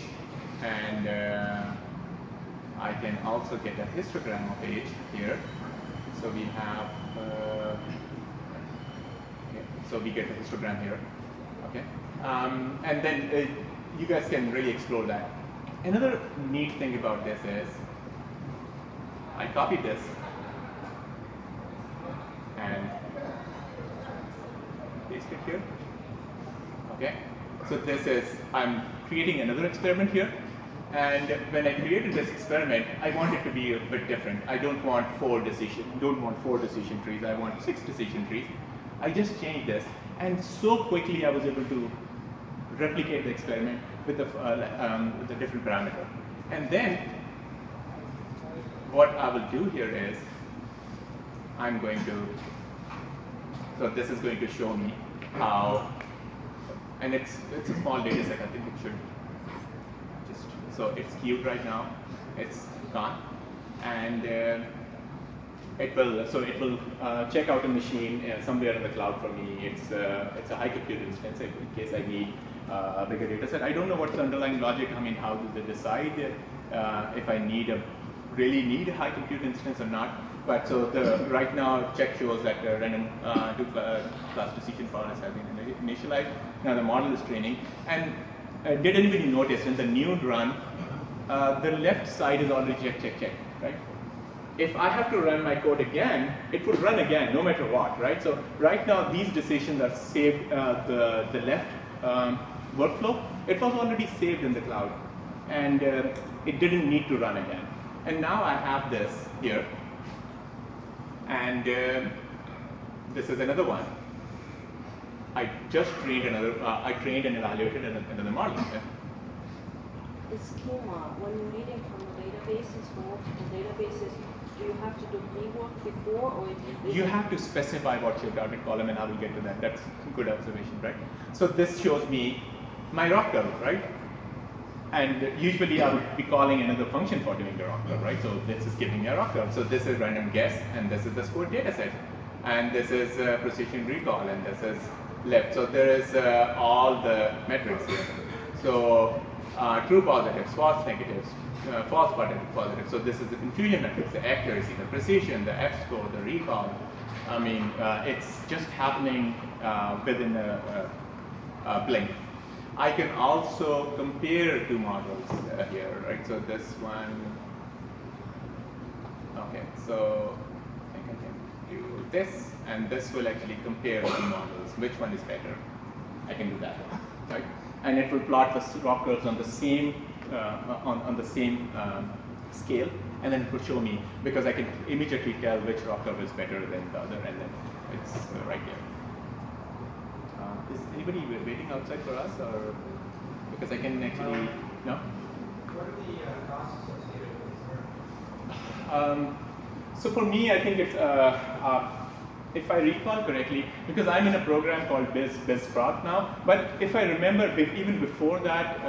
and I can also get a histogram of age here. So we have, okay, so we get a histogram here, okay? And then you guys can really explore that. Another neat thing about this is, I copied this, and listed here. Okay, so this is, I'm creating another experiment here. And when I created this experiment, I want it to be a bit different. I don't want four decision trees. I want 6 decision trees. I just changed this, and so quickly I was able to replicate the experiment with a different parameter. And then what I will do here is I'm going to, so this is going to show me how, and it's a small data set. I think it should. So it's queued right now, it's gone, and it will check out a machine somewhere in the cloud for me. It's a high compute instance in case I need a bigger data set. I don't know what's the underlying logic. I mean, how do they decide if I need a really need a high compute instance or not? But so the right now check shows that the random class decision forest has been initialized. Now the model is training. And did anybody notice in the new run, the left side is already check, right? If I have to run my code again, it would run again, no matter what, right? So right now, these decisions are saved, the left workflow, it was already saved in the cloud, and it didn't need to run again. And now I have this here, and this is another one. I just trained another. I trained and evaluated another model. Yeah. The schema, when you're reading from the databases to multiple databases, do you have to do pre-work before, or you have to specify what's your target column, and I will get to that. That's a good observation, right? So this shows me my rock curve, right? And usually I would be calling another function for doing the rock curve, right? So this is giving me a rock curve. So this is random guess, and this is the score dataset, and this is precision recall, and this is left. So there is all the metrics here. So true positives, false negatives, false positives. So this is the confusion metrics, the accuracy, the precision, the F score, the recall. I mean, it's just happening within a blink. I can also compare two models here, right? So this one, okay, so I can do this, and this will actually compare two models. Which one is better? I can do that, right? And it will plot the rock curves on the same scale, and then it will show me, because I can immediately tell which rock curve is better than the other, and then it's right there. Is anybody waiting outside for us, or because I can actually no? What are the costs associated with this? So for me, I think it's if I recall correctly, because I'm in a program called BizProc now, but if I remember, even before that,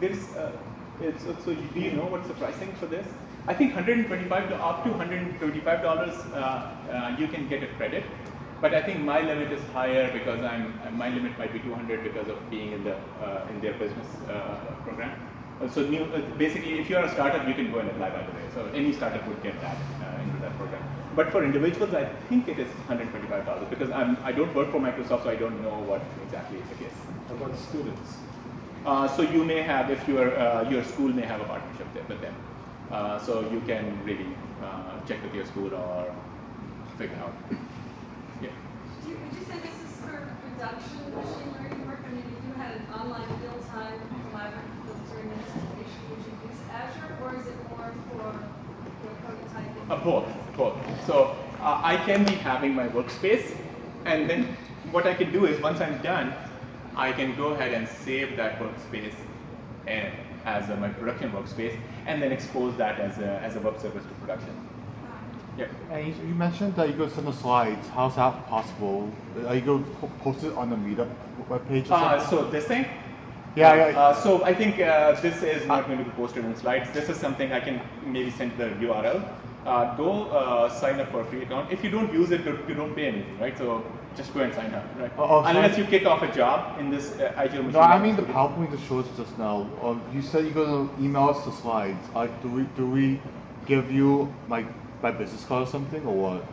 so do you know what's the pricing for this? I think up to $135 you can get a credit, but I think my limit is higher because my limit might be 200 because of being in their business program. So new, basically, if you are a startup, you can go and apply, by the way. So any startup would get that into that program. But for individuals, I think it is $125 because I don't work for Microsoft, so I don't know what exactly is the case. How about students? So you may have, if your school may have a partnership with them. So you can really check with your school or figure out. Yeah. Would you say this is sort of production machine learning work? I mean, if you had an online real-time collaborative filtering instrumentation, would you use Azure, or is it more for prototyping? Both. So I can be having my workspace, and then what I can do is once I'm done, I can go ahead and save that workspace as my production workspace, and then expose that as a web service to production. Yep. And you mentioned that you go send the slides. How's that possible? Are you going to post it on the Meetup webpage? So this thing. Yeah. So I think this is not going to be posted in slides. This is something I can maybe send the URL. Go sign up for a free account. If you don't use it, you don't pay anything, right? So just go and sign up, right? Unless you kick off a job in this Azure Machine. No, I mean the PowerPoint that shows just now. You said you're going to email us the slides. Do we give you like by business card or something, or what?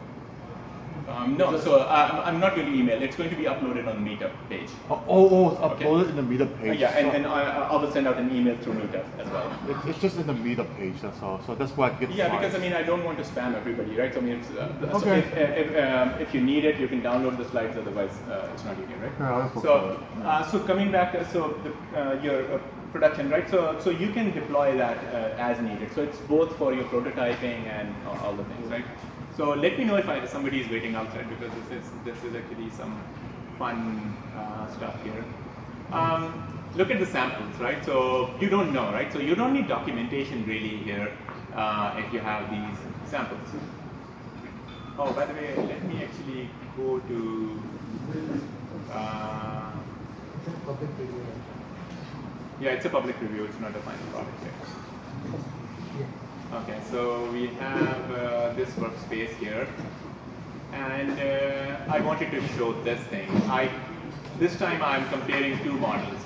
No, so I'm not going to email. It's going to be uploaded on the Meetup page. Uploaded in the Meetup page. Yeah, and then I will send out an email through Meetup as well. It's just in the Meetup page, that's all. So that's why I get. Yeah, because I mean I don't want to spam everybody, right? So I mean, it's, so if you need it, you can download the slides. Otherwise, it's not easy, right? Yeah, so so coming back, so the, your production, right? So you can deploy that as needed. So it's both for your prototyping and all the things, right? So let me know if somebody is waiting outside, because this is actually some fun stuff here. Look at the samples, right? So you don't know, right? So you don't need documentation really here if you have these samples. Oh, by the way, let me actually go to. Public preview. Yeah, it's a public preview. It's not a final product yet. Okay, so we have this workspace here, and I wanted to show this thing. This time I'm comparing two models.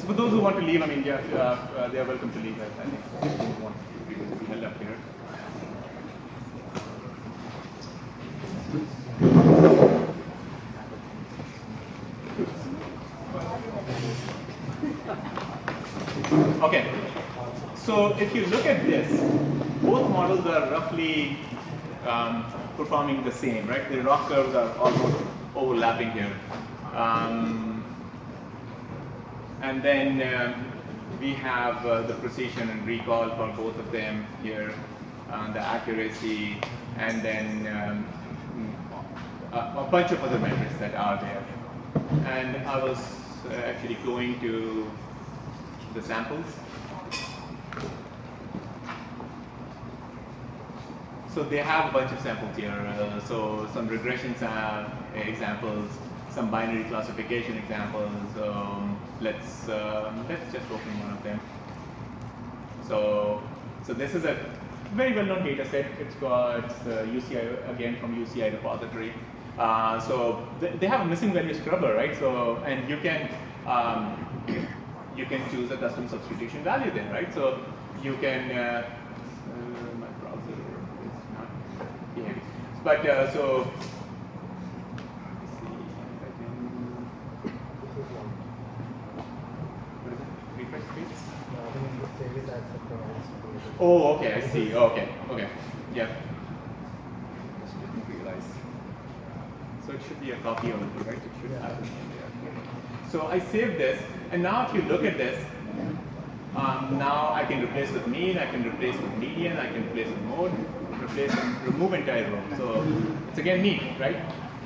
So for those who want to leave, I mean, yeah, they are welcome to leave. I think they want to be held up here. Okay, so if you look at this, both models are roughly performing the same, right? The rock curves are almost overlapping here. And then we have the precision and recall for both of them here, the accuracy, and then a bunch of other metrics that are there. And I was actually going to the samples. So they have a bunch of samples here. So some regression examples, some binary classification examples. Let's just open one of them. So this is a very well-known data set. It's got UCI again from UCI repository. So they have a missing value scrubber, right? So and you can. You can choose a custom substitution value then, right? So you can, my browser is not behaving. But so, let me see if I can, what is it, refresh space? Oh, okay, I see, okay, yeah. I just didn't realize. So it should be a copy of it, right? It should happen. So I saved this, and now if you look at this, now I can replace with mean, I can replace with median, I can replace with mode, replace and remove entire row. So it's again neat, right?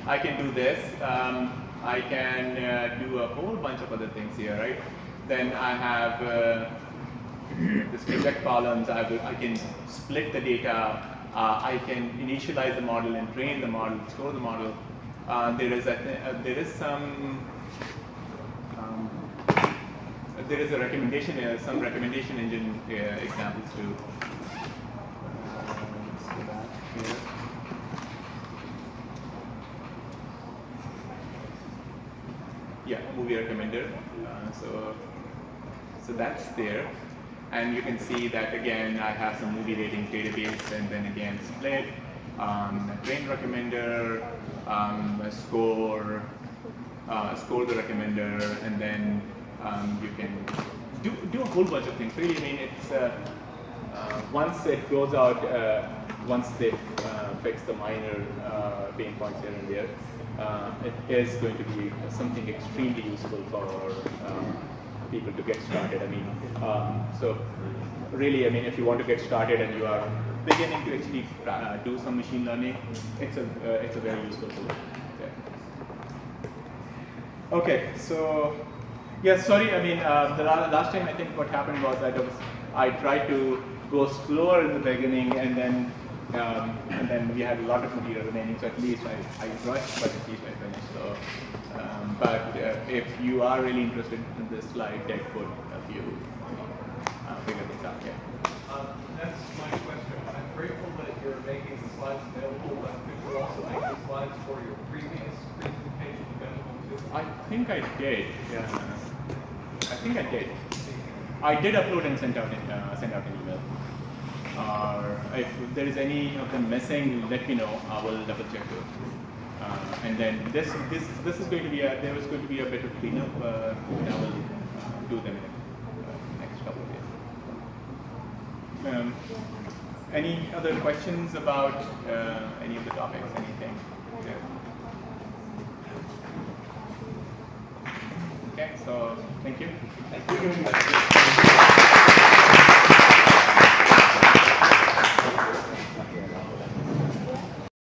I can do this. I can do a whole bunch of other things here, right? Then I have this project columns. I can split the data. I can initialize the model and train the model, store the model. There is some. There is a recommendation, some recommendation engine examples too. Let's go back here. Yeah, movie recommender. So that's there, and you can see that again. I have some movie ratings database, and then again split, a train recommender, a score, score the recommender, and then. You can do a whole bunch of things. Really, I mean, it's once it goes out, once they fix the minor pain points here and there, it is going to be something extremely useful for people to get started. I mean, so really, I mean, if you want to get started and you are beginning to actually do some machine learning, it's a very useful tool. Okay, so. Yeah, sorry. I mean, the last time I think what happened was that I tried to go slower in the beginning, and then we had a lot of material remaining. So at least I rushed, but at least I finished. So, but if you are really interested in this slide deck, could help you figure this out. Yeah. That's my question. I'm grateful that you're making the slides available, but could you also make the slides for your previous presentation available too? I think I did. Yeah. I think I did. I did upload and send out an email. If there is any of them missing, let me know. I will double check too. And then this is going to be a, there was going to be a bit of cleanup. I will do them in the next couple of days. Any other questions about any of the topics? Anything? Yeah. Okay, so thank you. Thank you.